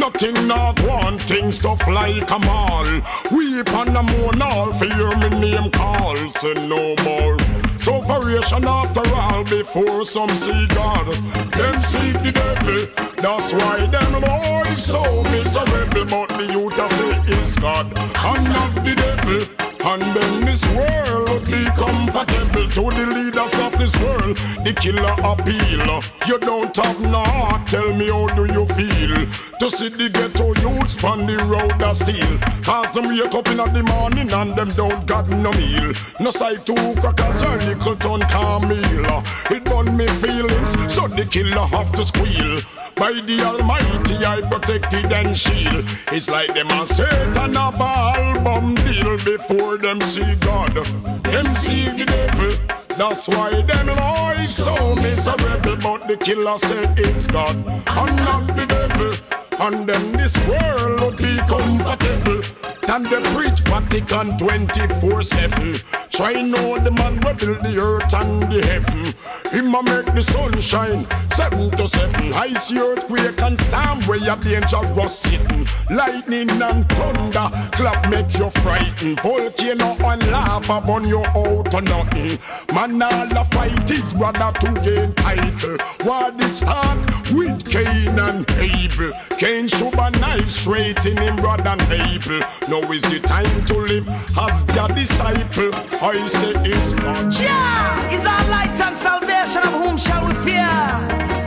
Nothing not wanting, stuff like a mall. Weep on the moon, all fear me name calls. No more separation after all. Before some see God, them see the devil. That's why them boys so miserable. But the youth that say it's God and not the devil. And then this world be comfortable. To the leaders of this world, the killer appeal. You don't have no heart, tell me how do you feel? To see the ghetto youths on the road that steal. Cause them wake up in the morning and them don't got no meal. No sight to crackers or nickel ton Camille. It done me feelings, so the killer have to squeal. By the Almighty I protected and shield. It's like them a Satan of an album deal. Before them see God, them see the devil. That's why them lie so miserable. But the killer said it's God and not the devil. And then this world would be comfortable. And they preach Vatican 24/7. Try know the man will build the earth and the heaven. Himma make the sun shine 7 to 7. I see earthquake and storm where your dangerous sitting. Lightning and thunder clap make you frightened. Volcano and lava burn you out to nothing. Man all a fight is brother to gain title. War they start with Cain and Abel. Cain shoot a knife straight in him brother and Abel. Now is the time to live as your disciple. I say it's God. Jah is our light and salvation, of whom shall we fear?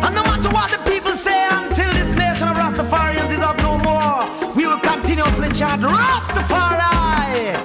And no matter what the people say, until this nation of Rastafarians is of no more, we will continuously chant Rastafari.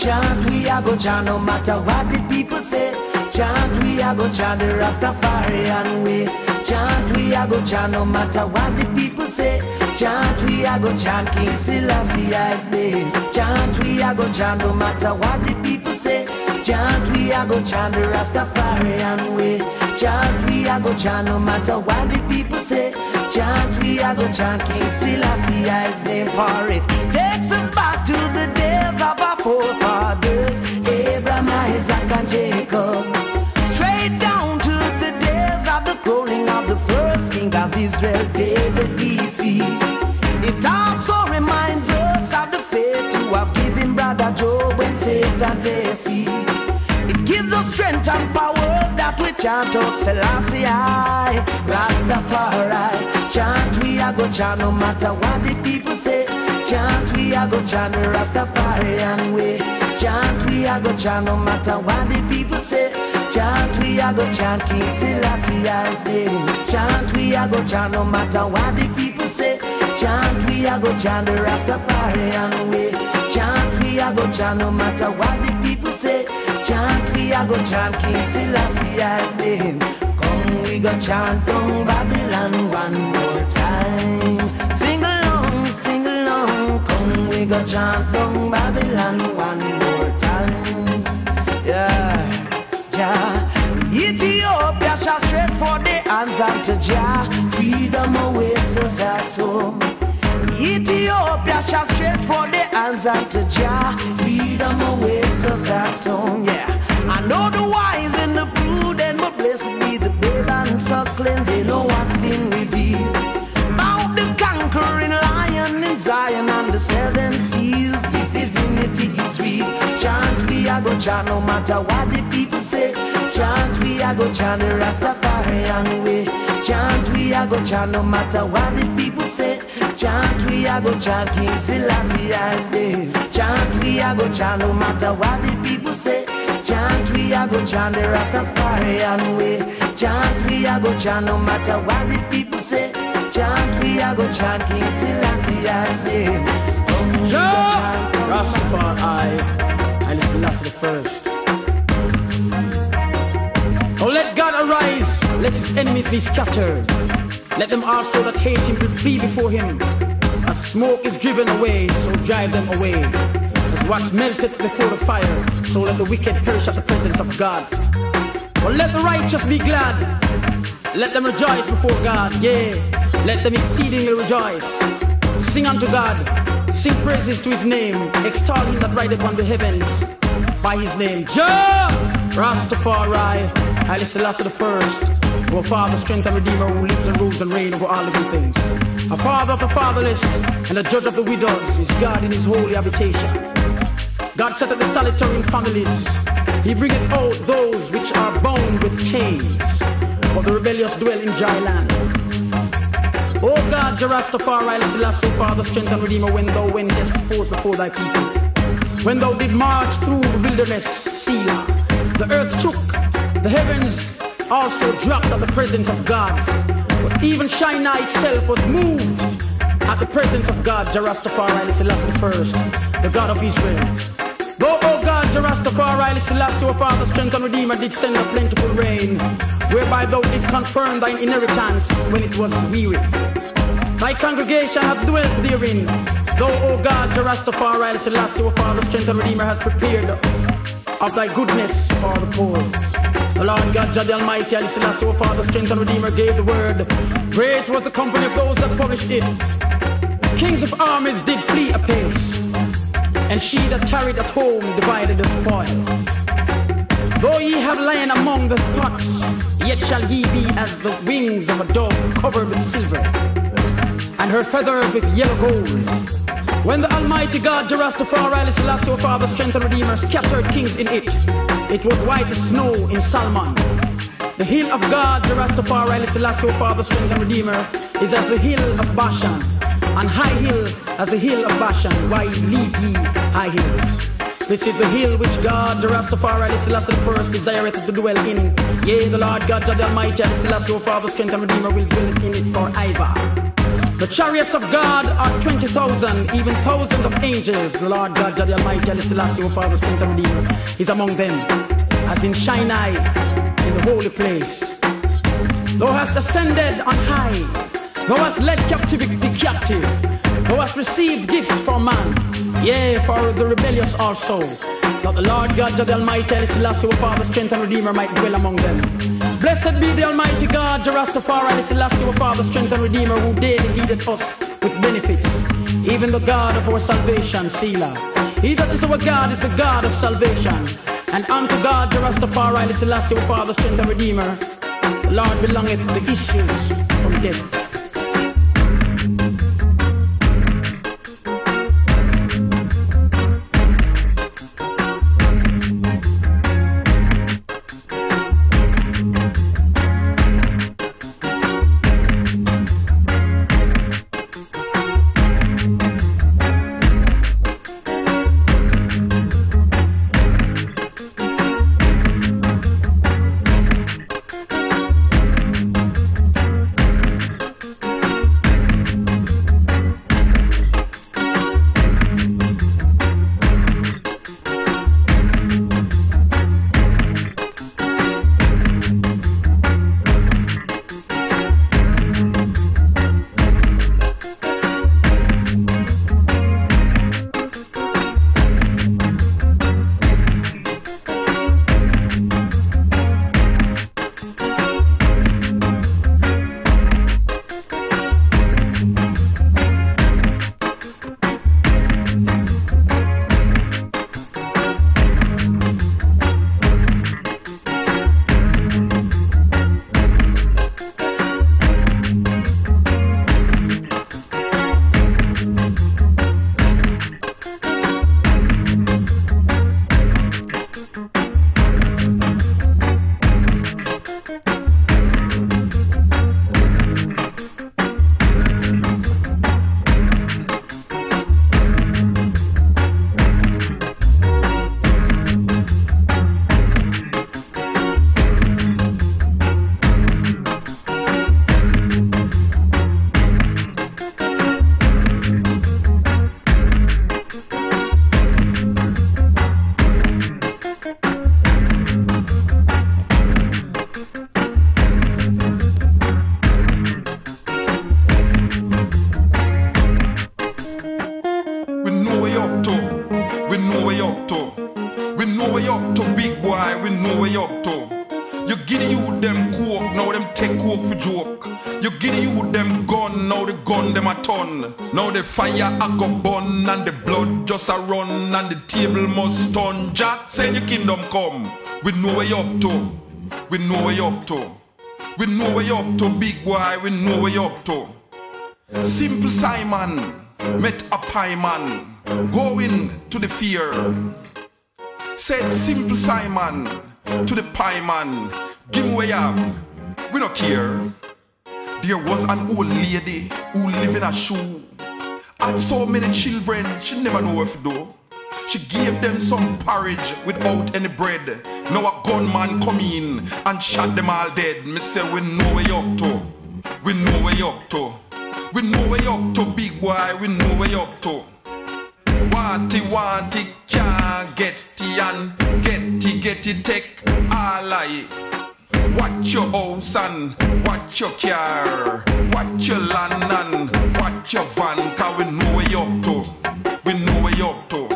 Chant we are go chant, no matter what the people say. Chant we are go chant the Rastafarian way. Chant we are go chant, no matter what the people say. Chant we are go chant King Selassie I's name. Chant we are go chant, no matter what the people say. Chant we are go chant the Rastafarian way. Chant we are go chant, no matter what the people say. Chant we are go chant King Selassie I's name, for it takes us back to the days of our forefathers, Abraham, Isaac and Jacob. Straight down to the days of the crowning of the first king of Israel, David B.C. It also reminds us of the faith to have given brother Job and Satan Tessie. It gives us strength and power that we chant of Selassie I, Rastafari. Chant we are go chant, no matter what the people say. Chant we are go chant, Rastafarian way. Chant we are go chant, no matter what the people say. Chant we are go chant King Selassie's name. Chant we are go chant, no matter what the people say. Chant we are go chant the Rastafarian way. Chant we are go chant, no matter what the people say. Chant we are go chant King Selassie's name. Come we go chant down Babylon one more time. Sing along, come we go chant down Babylon one more time. Yeah. Ethiopia shall straight for the hands unto Jah. Freedom awaits us at home. Ethiopia shall straight for the hands unto Jah. Freedom awaits us at home. Yeah, I know the wise and the prudent, but blessed be the babe and suckling. They know what's been revealed. Bound the conquering lion in Zion and the go chant, no matter what the people say. Chant, we a go chant the Rastafarian way. Chant, we a go chant, no matter what the people say. Chant, we a go chant King Selassie I's name. Chant, we a go chant, no matter what the people say. Chant, we a go chant the Rastafarian way. Chant, we a go chant, no matter what the people say. Chant, we a go chant King Selassie I's name. Job! Rastafari, Haile Selassie I. Oh, let God arise, let his enemies be scattered. Let them also that hate him be flee before him. As smoke is driven away, so drive them away. As wax melteth before the fire, so let the wicked perish at the presence of God. But let the righteous be glad, let them rejoice before God, yea, let them exceedingly rejoice. Sing unto God, sing praises to his name, extol him that rideth upon the heavens by his name. Job! Rastafari, Haile Selassie I. Our Father, strength and Redeemer, who lives and rules and reigns over all living things. A Father of the fatherless and a Judge of the widows is God in his holy habitation. God setteth the solitary in families. He bringeth out those which are bound with chains, but the rebellious dwell in dry land. O God, Jerastafar, Haile Selassie, Father, strength and Redeemer, when thou wentest forth before thy people, when thou did march through the wilderness, Selah, the earth shook, the heavens also dropped at the presence of God. But even Sinai itself was moved at the presence of God, Jerastafar, Haile Selassie I, the God of Israel. Go, O God, Jerastafar, Haile Selassie, O Father, strength and Redeemer, did send a plentiful rain, whereby thou did confirm thine inheritance when it was weary. Thy congregation hath dwelt therein. Thou, O God, Jerastafar, Haile Selassie, O Father, strength and Redeemer, has prepared of thy goodness for the poor. The Lord God, Jah the Almighty, Haile Selassie, O Father, strength and Redeemer, gave the word. Great was the company of those that published it. Kings of armies did flee apace, and she that tarried at home divided the spoil. Though ye have lain among the flocks, yet shall ye be as the wings of a dove covered with silver, and her feathers with yellow gold. When the Almighty God, Jerastafar, Haile Selassie, O Father, strength and Redeemer, scattered kings in it, it was white as snow in Salmon. The hill of God, Jerastafar, Haile Selassie, O Father, strength and Redeemer, is as the hill of Bashan, and high hill as the hill of Bashan. Why leap ye high hills? This is the hill which God, Jerastafar, Haile Selassie I, desireth to dwell in. Yea, the Lord God, Jah the Almighty, Haile Selassie, O Father, strength and Redeemer, will dwell in it forever. The chariots of God are 20,000, even thousands of angels. The Lord God, Jah the Almighty, Haile Selassie, O Father, strength and Redeemer, is among them, as in Sinai, in the holy place. Thou hast ascended on high, thou hast led captivity captive, thou hast received gifts for man, yea, for the rebellious also, that the Lord God, Jah the Almighty, Haile Selassie, O Father, strength and Redeemer, might dwell among them. Blessed be the Almighty God, Jerastafar, Haile Selassie, O Father, strength and Redeemer, who daily leadeth us with benefits, even the God of our salvation, Selah. He that is our God is the God of salvation, and unto God, Jerastafar, Haile Selassie, O Father, strength and Redeemer, the Lord belongeth the issues from death. giddy you with them coke, now them take coke for joke. You giddy you with them gun, now the gun them a ton. Now the fire a go burn and the blood just a run and the table must turn. Jah said your kingdom come, we know where you up to, we know where you up to. We know where you up to, big boy, we know where you up to. Simple Simon met a pie man going to the fear. Said Simple Simon to the pie man, give me where you have, we don't care. There was an old lady who lived in a shoe, had so many children she never knew what to do. She gave them some porridge without any bread. Now a gunman come in and shot them all dead. Me say we know where you up to, we know where you up to. We know where you up to, big boy, we know where you up to. Want it, can't get it, and get it, take all I. Watch your house and watch your car, watch your land and watch your van, cause we know where you up to, we know where you up to.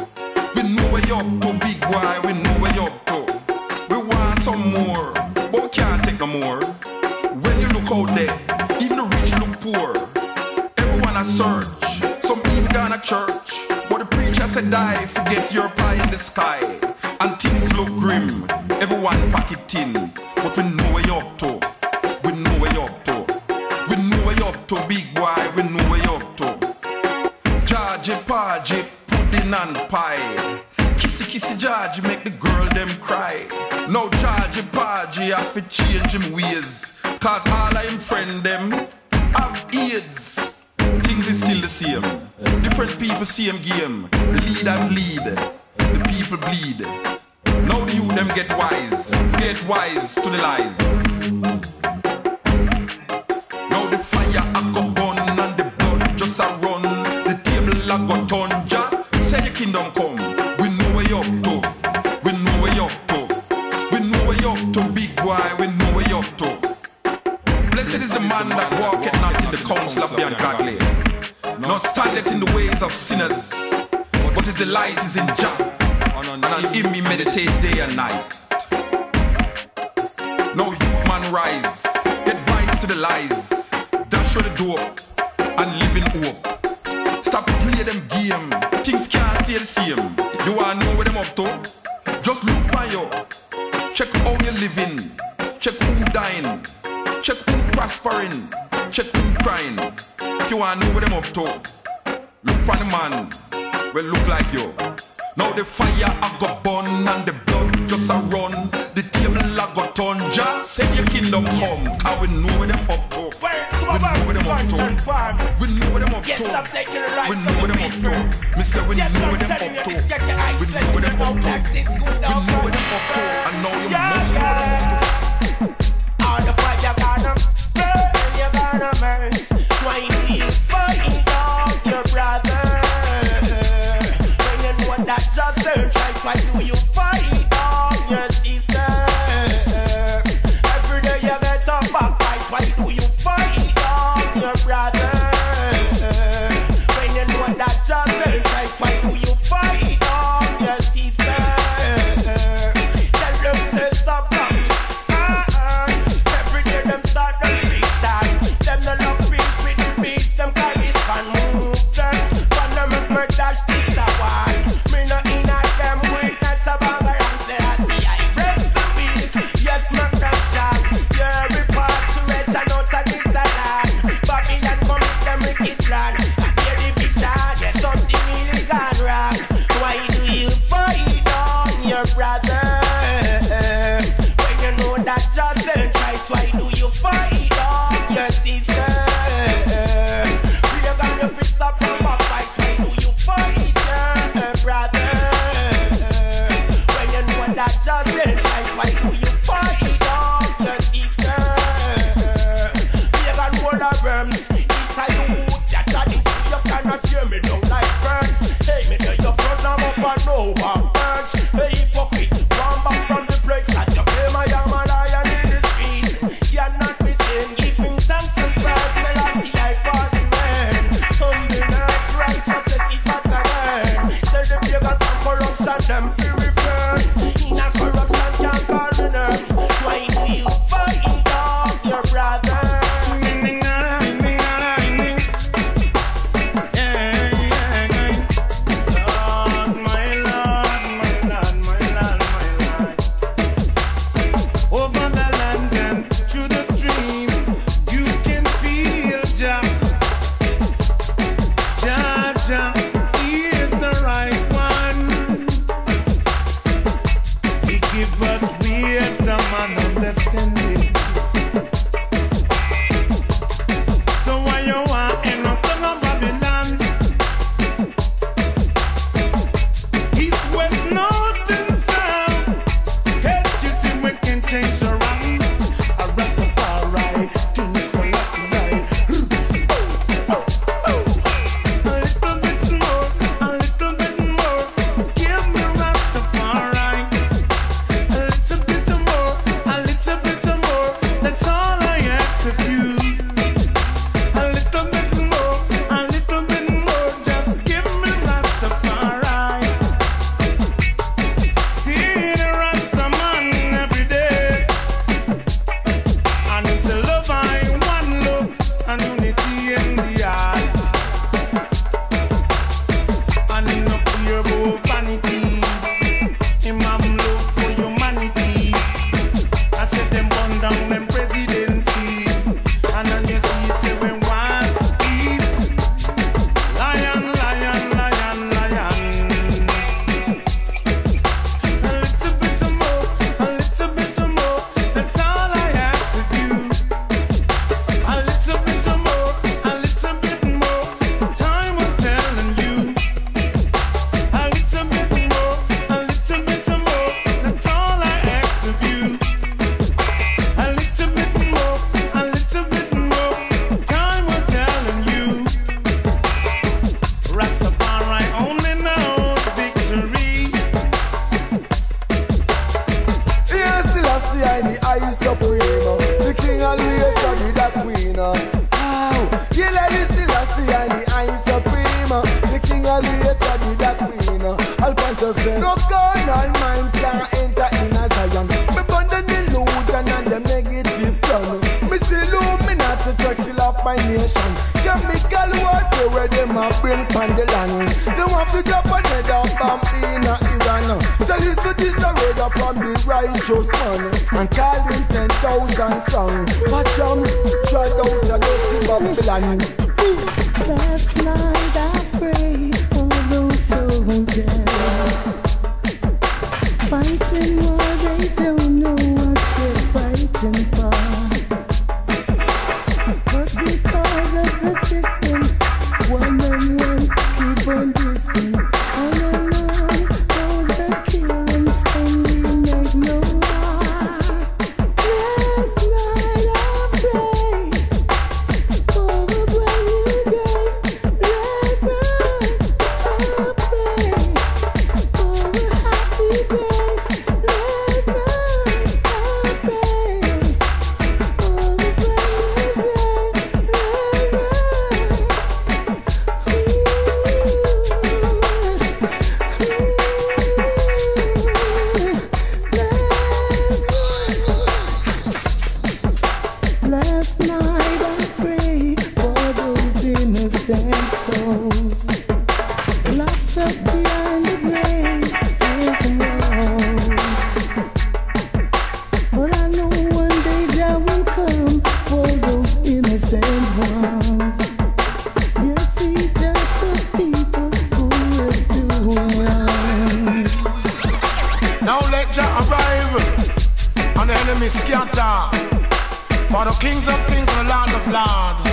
We know where you up to, big boy, we know where you up to. We want some more, but we can't take no more. When you look out there, even the rich look poor. A search, some people gonna church, but the preacher said die, forget your pie in the sky, and things look grim, everyone pack it in, but we know where you up to, we know where you up to, we know where you up to, big boy, we know where you up to. Jaji Paji, pudding and pie, kissy kissy Jaji make the girl them cry, now Jaji Paji have to change him ways, cause all of him friend them have AIDS. Things is still the same, different people same game, the leaders lead, the people bleed. Now the youth them get wise to the lies. Now the fire a go burn and the blood just a run, the table a go turn. Jah say your kingdom come, we know where you up to, we know where you up to. We know where you up to, big boy, we know where you up to. Blessed is the man that walketh not in the counsel of the ungodly, nor standeth in the ways of sinners, but his delight is in Jah, and on him he meditate day and night. Now youth man rise, get wise to the lies, dash for the dope, and live in hope. Stop play them game, things can't stay the same. You wanna know where them up to? Just look by you, check how you living, check who dying, check who prospering, check who crying. If you wanna know what them up to, look on the man, well look like you. Now the fire a go burn and the blood just a run, the table a go turn. Jah said your kingdom come, and we know what them up to. We know what them up to. We know what them up to. We know what them up to. Me say we know what them up to. We know what them up to. We know what them up to. And now you must know them up to. Keeping some surprise. you say. No God, all mine can't enter in a Zion. Me burn the delusion and them negative plan. Me still Illuminati to kill off my nation. Chemical warfare where them a bring from the land. They want to drop a dead bomb in Iran. Tell us to destroy the from the righteous man and call him 10,000 strong. Watch them try out the dirty Babylon. Last night I prayed for those soldiers fighting war, they don't know what they're fighting for. But because of the system, one and one keep on missing. All along, those that kill them only make no harm. Last night I prayed for a brand new day. Last night I prayed for a happy day. Last night I prayed for a brand new day. Last night I prayed for those innocent souls locked up behind the grave is wrong. But I know one day that will come for those innocent ones. Yes, see just the people who is doing wrong. Now let Jah arrive and the enemy scatter. For the kings, the Lord of lords,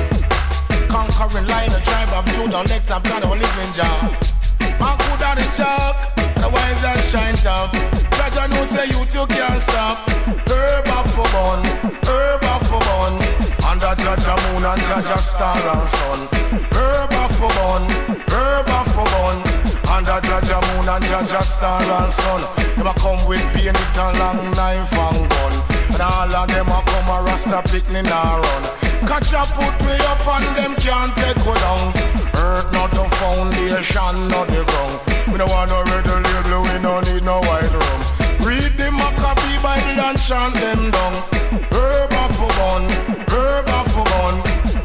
conquering like the tribe of Judah, elect of God, our living Jah. And good are the shock, the wise that shine top. Jah know say you two can't stop. Herb of for bun, under Jah moon and Jah star and sun. Herb of for bun, under Jah moon and Jah star and sun. Them a come with pain, it a long knife and gun. And all of them a come a rasta picnic and run. Catch a put me up and them can't take me down. Earth not the foundation, not the ground. We don't want no red or blue, we don't need no white rum. Read the Maccabee Bible and chant them down. Herb of for bun,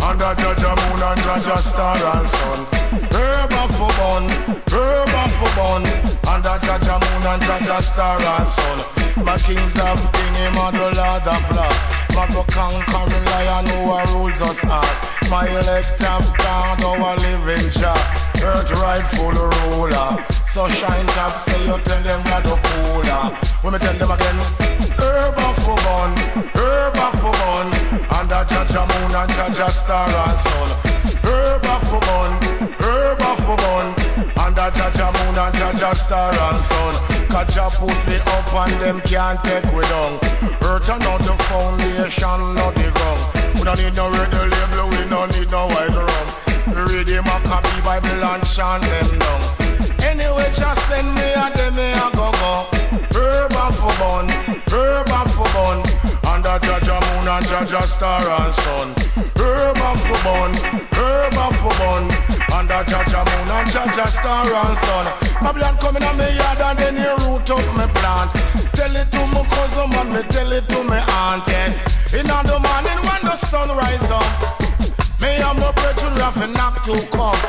under Jah moon and Jah star and sun. Herb of for bun, under Jah moon and Jah star and sun. My kings have been him and the Lord of love. My conquering lion who rules us all. My elect of God, our living Jah, earth rightful ruler. So shine top, say you tell them God the cooler. When me tell them again, herb of for bun, under Jah moon and Jah star and sun. Herb of for bun. Under Jah moon and Jah star and sun. Cause Jah put me up and them can't take me down. Earth and not the foundation, not the ground. We don't need no red label, we don't need no white rum. Read the Maccabee Bible and chant them down. Anyway, Jah send me and them me a go. Herb of for bun, under Jah moon and Jah star and sun. Herb of for bun. Under Jah moon and Jah star and sun. Babylon coming on me yard and then you root up me plant. Tell it to my cousin and me tell it to my aunt, yes. In the morning when the sun rise up, me and my brethren have a knock to come.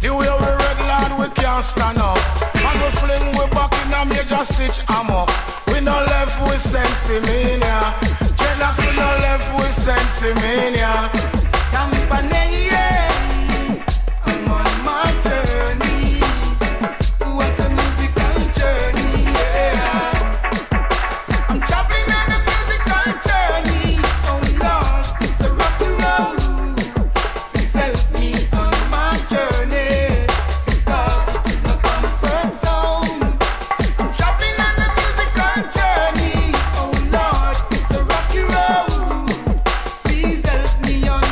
The way we red lad we can't stand up. And we fling we back in a major stitch amok. We no left with sensimania. Dreadlocks we no left with sensimania. Campanella. Please help me on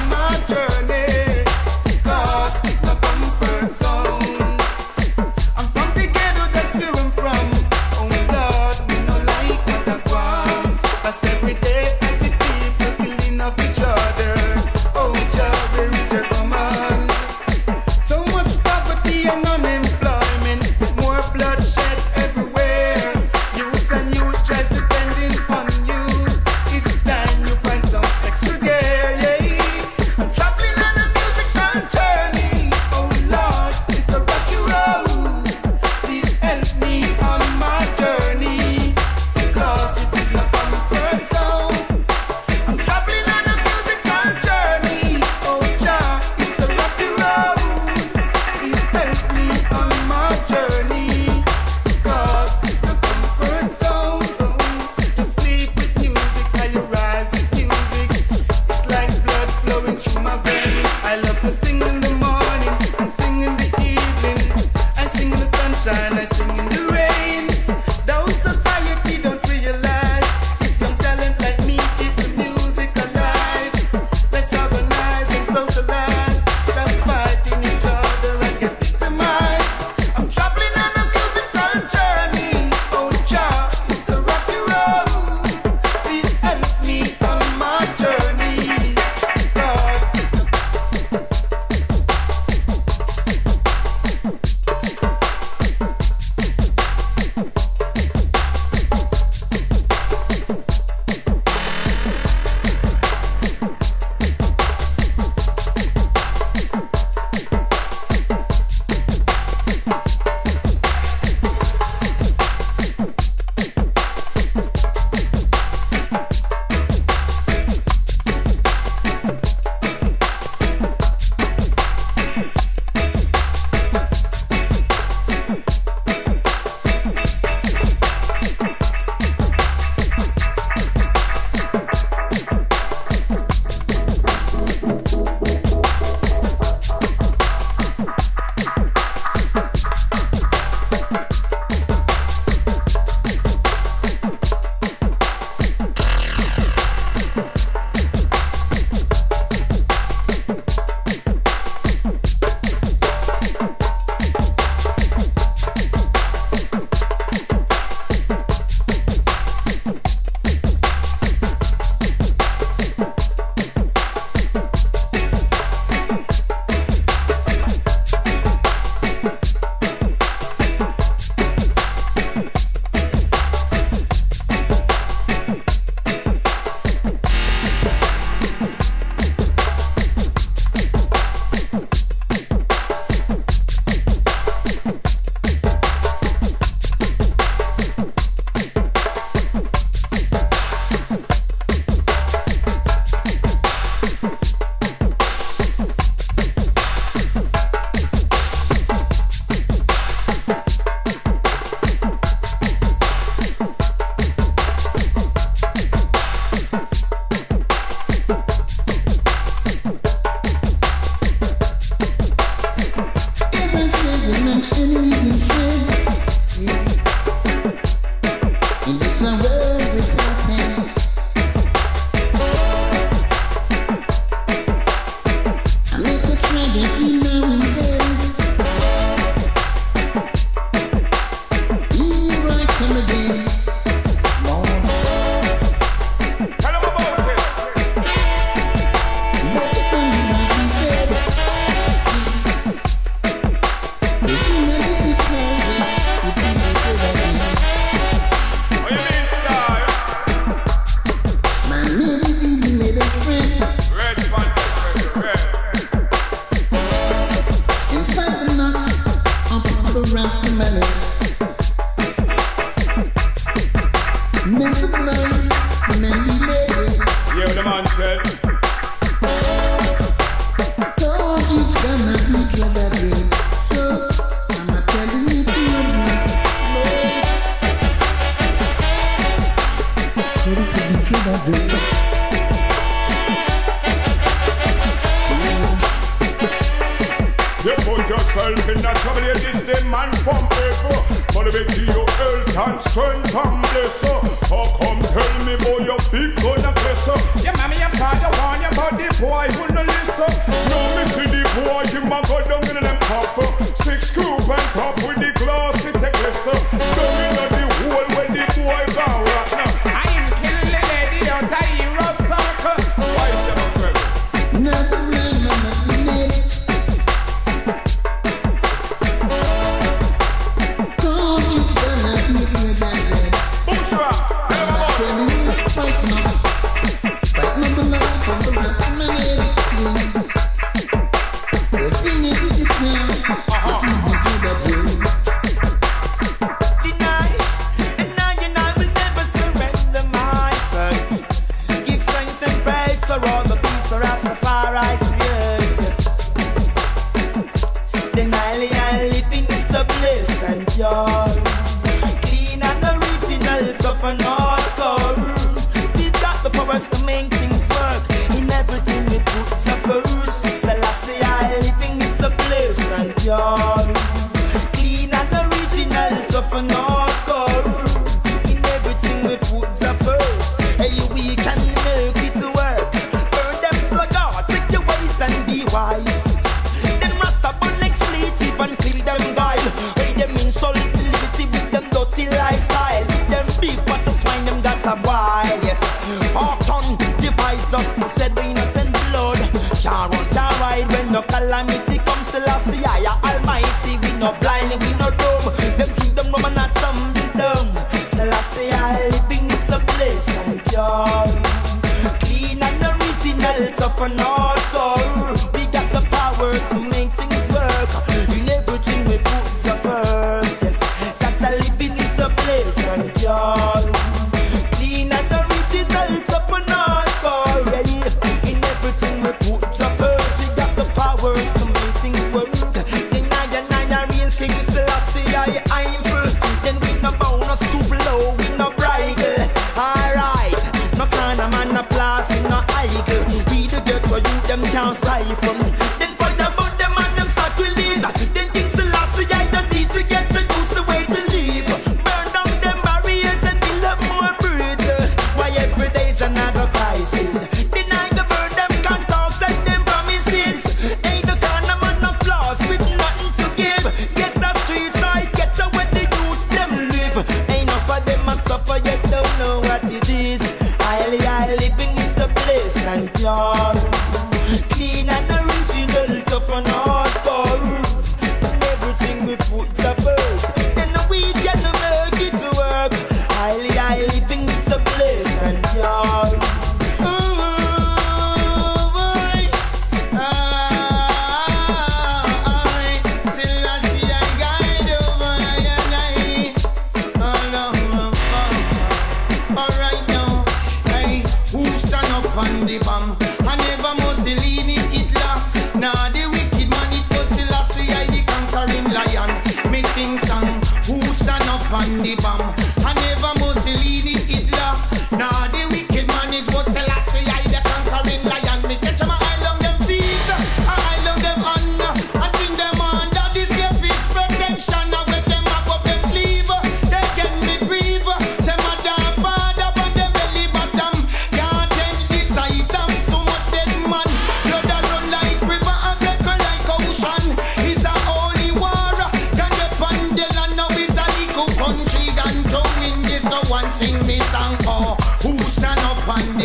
Get yourself in that trouble, it is the man from Bethel. Follow me to your health and strength and bless her. How come tell me boy your big gun and bless her? Your mommy and father warn you about the boy who no listen. No me see the boy, him a go down in them coffin. Six scoop and top with the glass, it take lesser. Down in the hole when the boy gone right now. I am killing the lady out of hero circle. Why is that my friend?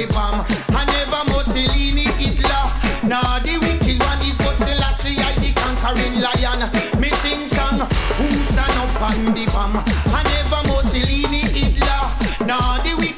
I never Mussolini Hitler. Nah.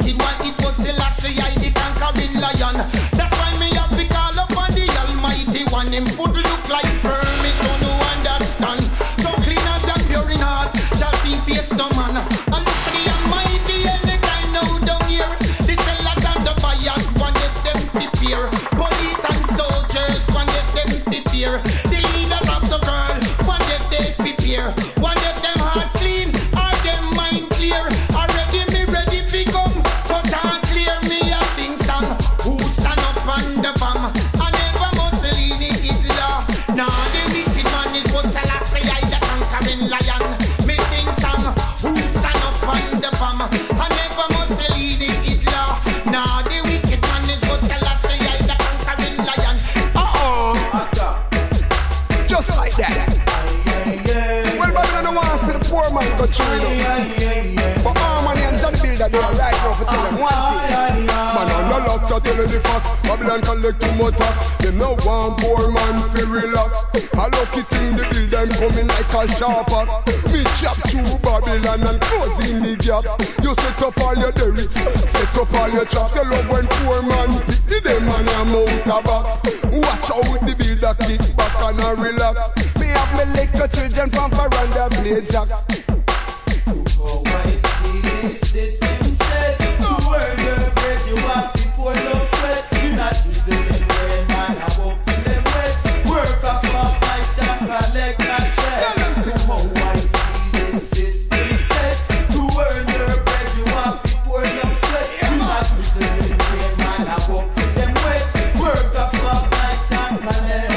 true enough. But all man and John Builder, they are right now for telling one thing. Man on the locks are telling the facts. Babylon collect too much tax. They no one poor man feel relax. I lucky thing the builder coming like a sharp axe. Me chop through Babylon and closing the gaps. You set up all your derricks, set up all your traps. You love when poor man pick the man and mount a box. Watch out the builder kick back and a relax. Me have me like a children from Faranda play jacks. Oh, I see this instead. The world will break you up, people don't sweat. You're not using it way, man, I won't feel them wet. Work up for my time, my leg, my chest. Oh, I see this system set. The world will break you up, people don't sweat. You're not using it way, man, I won't feel them wet. Work up for my time, my leg.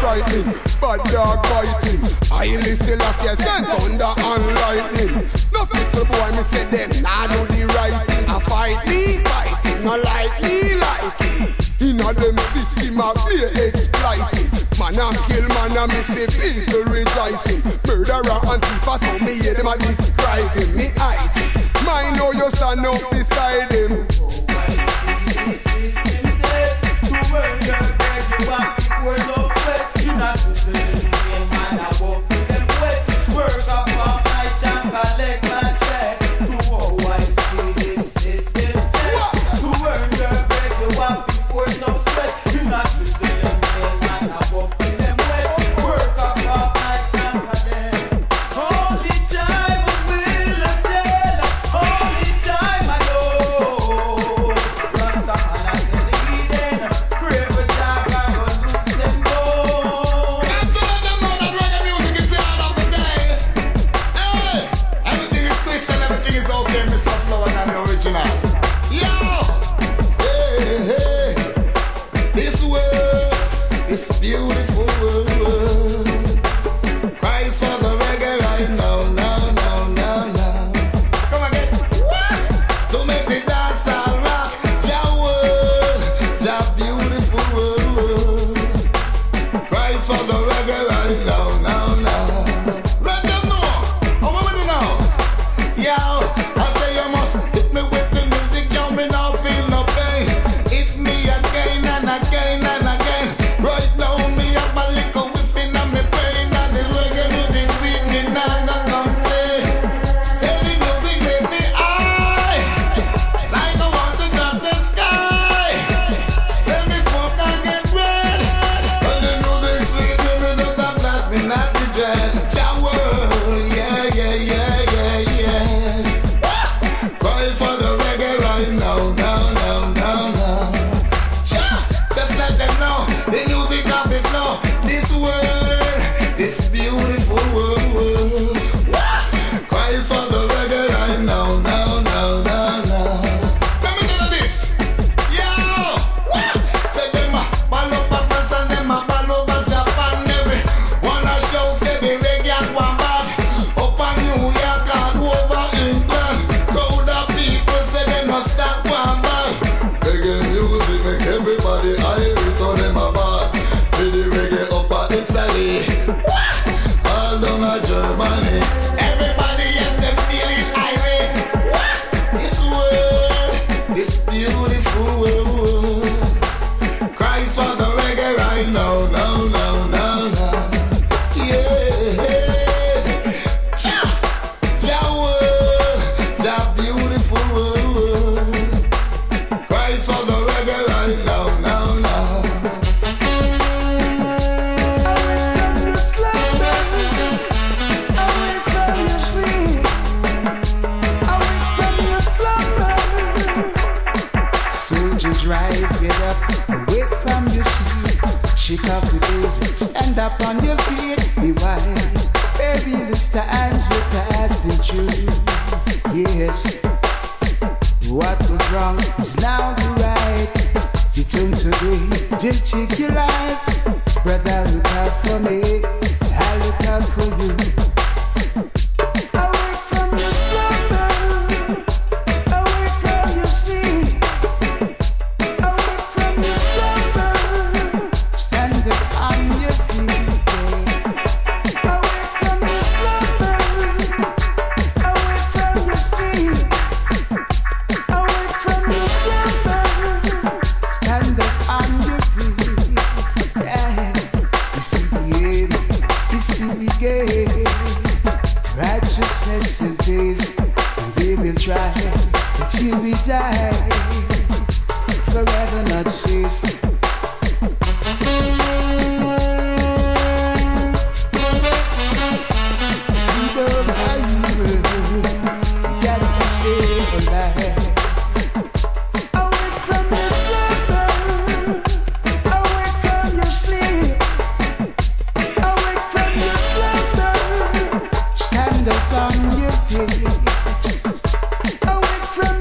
Frightening, bad dog fighting. Haile Selassie sent thunder and lightning. No fickle boy, me say them nah do the right thing. I fight me fighting, I like me liking. Inna them system I be exploiting. Man a kill, man a me say people rejoicing. Murderer and thief, so me hear them a describing me hiding. Mind how you stand up beside them. Oh, I see system set to murder, break you up. We're no sweat, you're not using it, man, I walk through them wet. Work up all my time, I leg my check. To always be this system set. To earn your bread, you want people, no sweat. You're not using it, man, I walk through them wet. Work up all my time, I leg. Only time will tell, only time I know. Rasta man, I'm gonna be there. I wake from your slumber. gain. Righteousness and peace, and we will try until we die, forever not cease. Yo, look out for the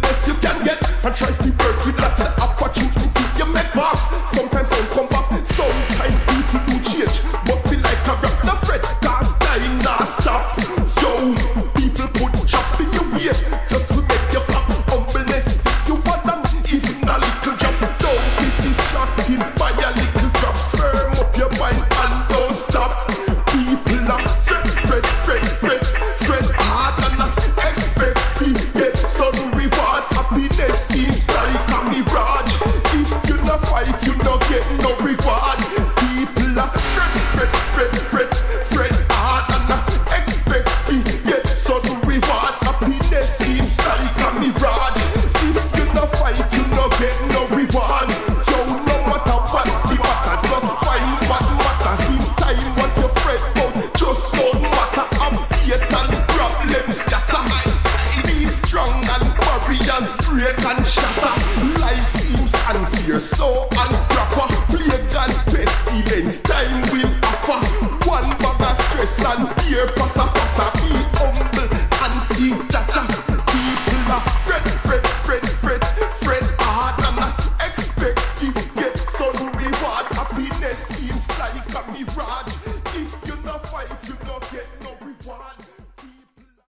best you can get and try to work with that.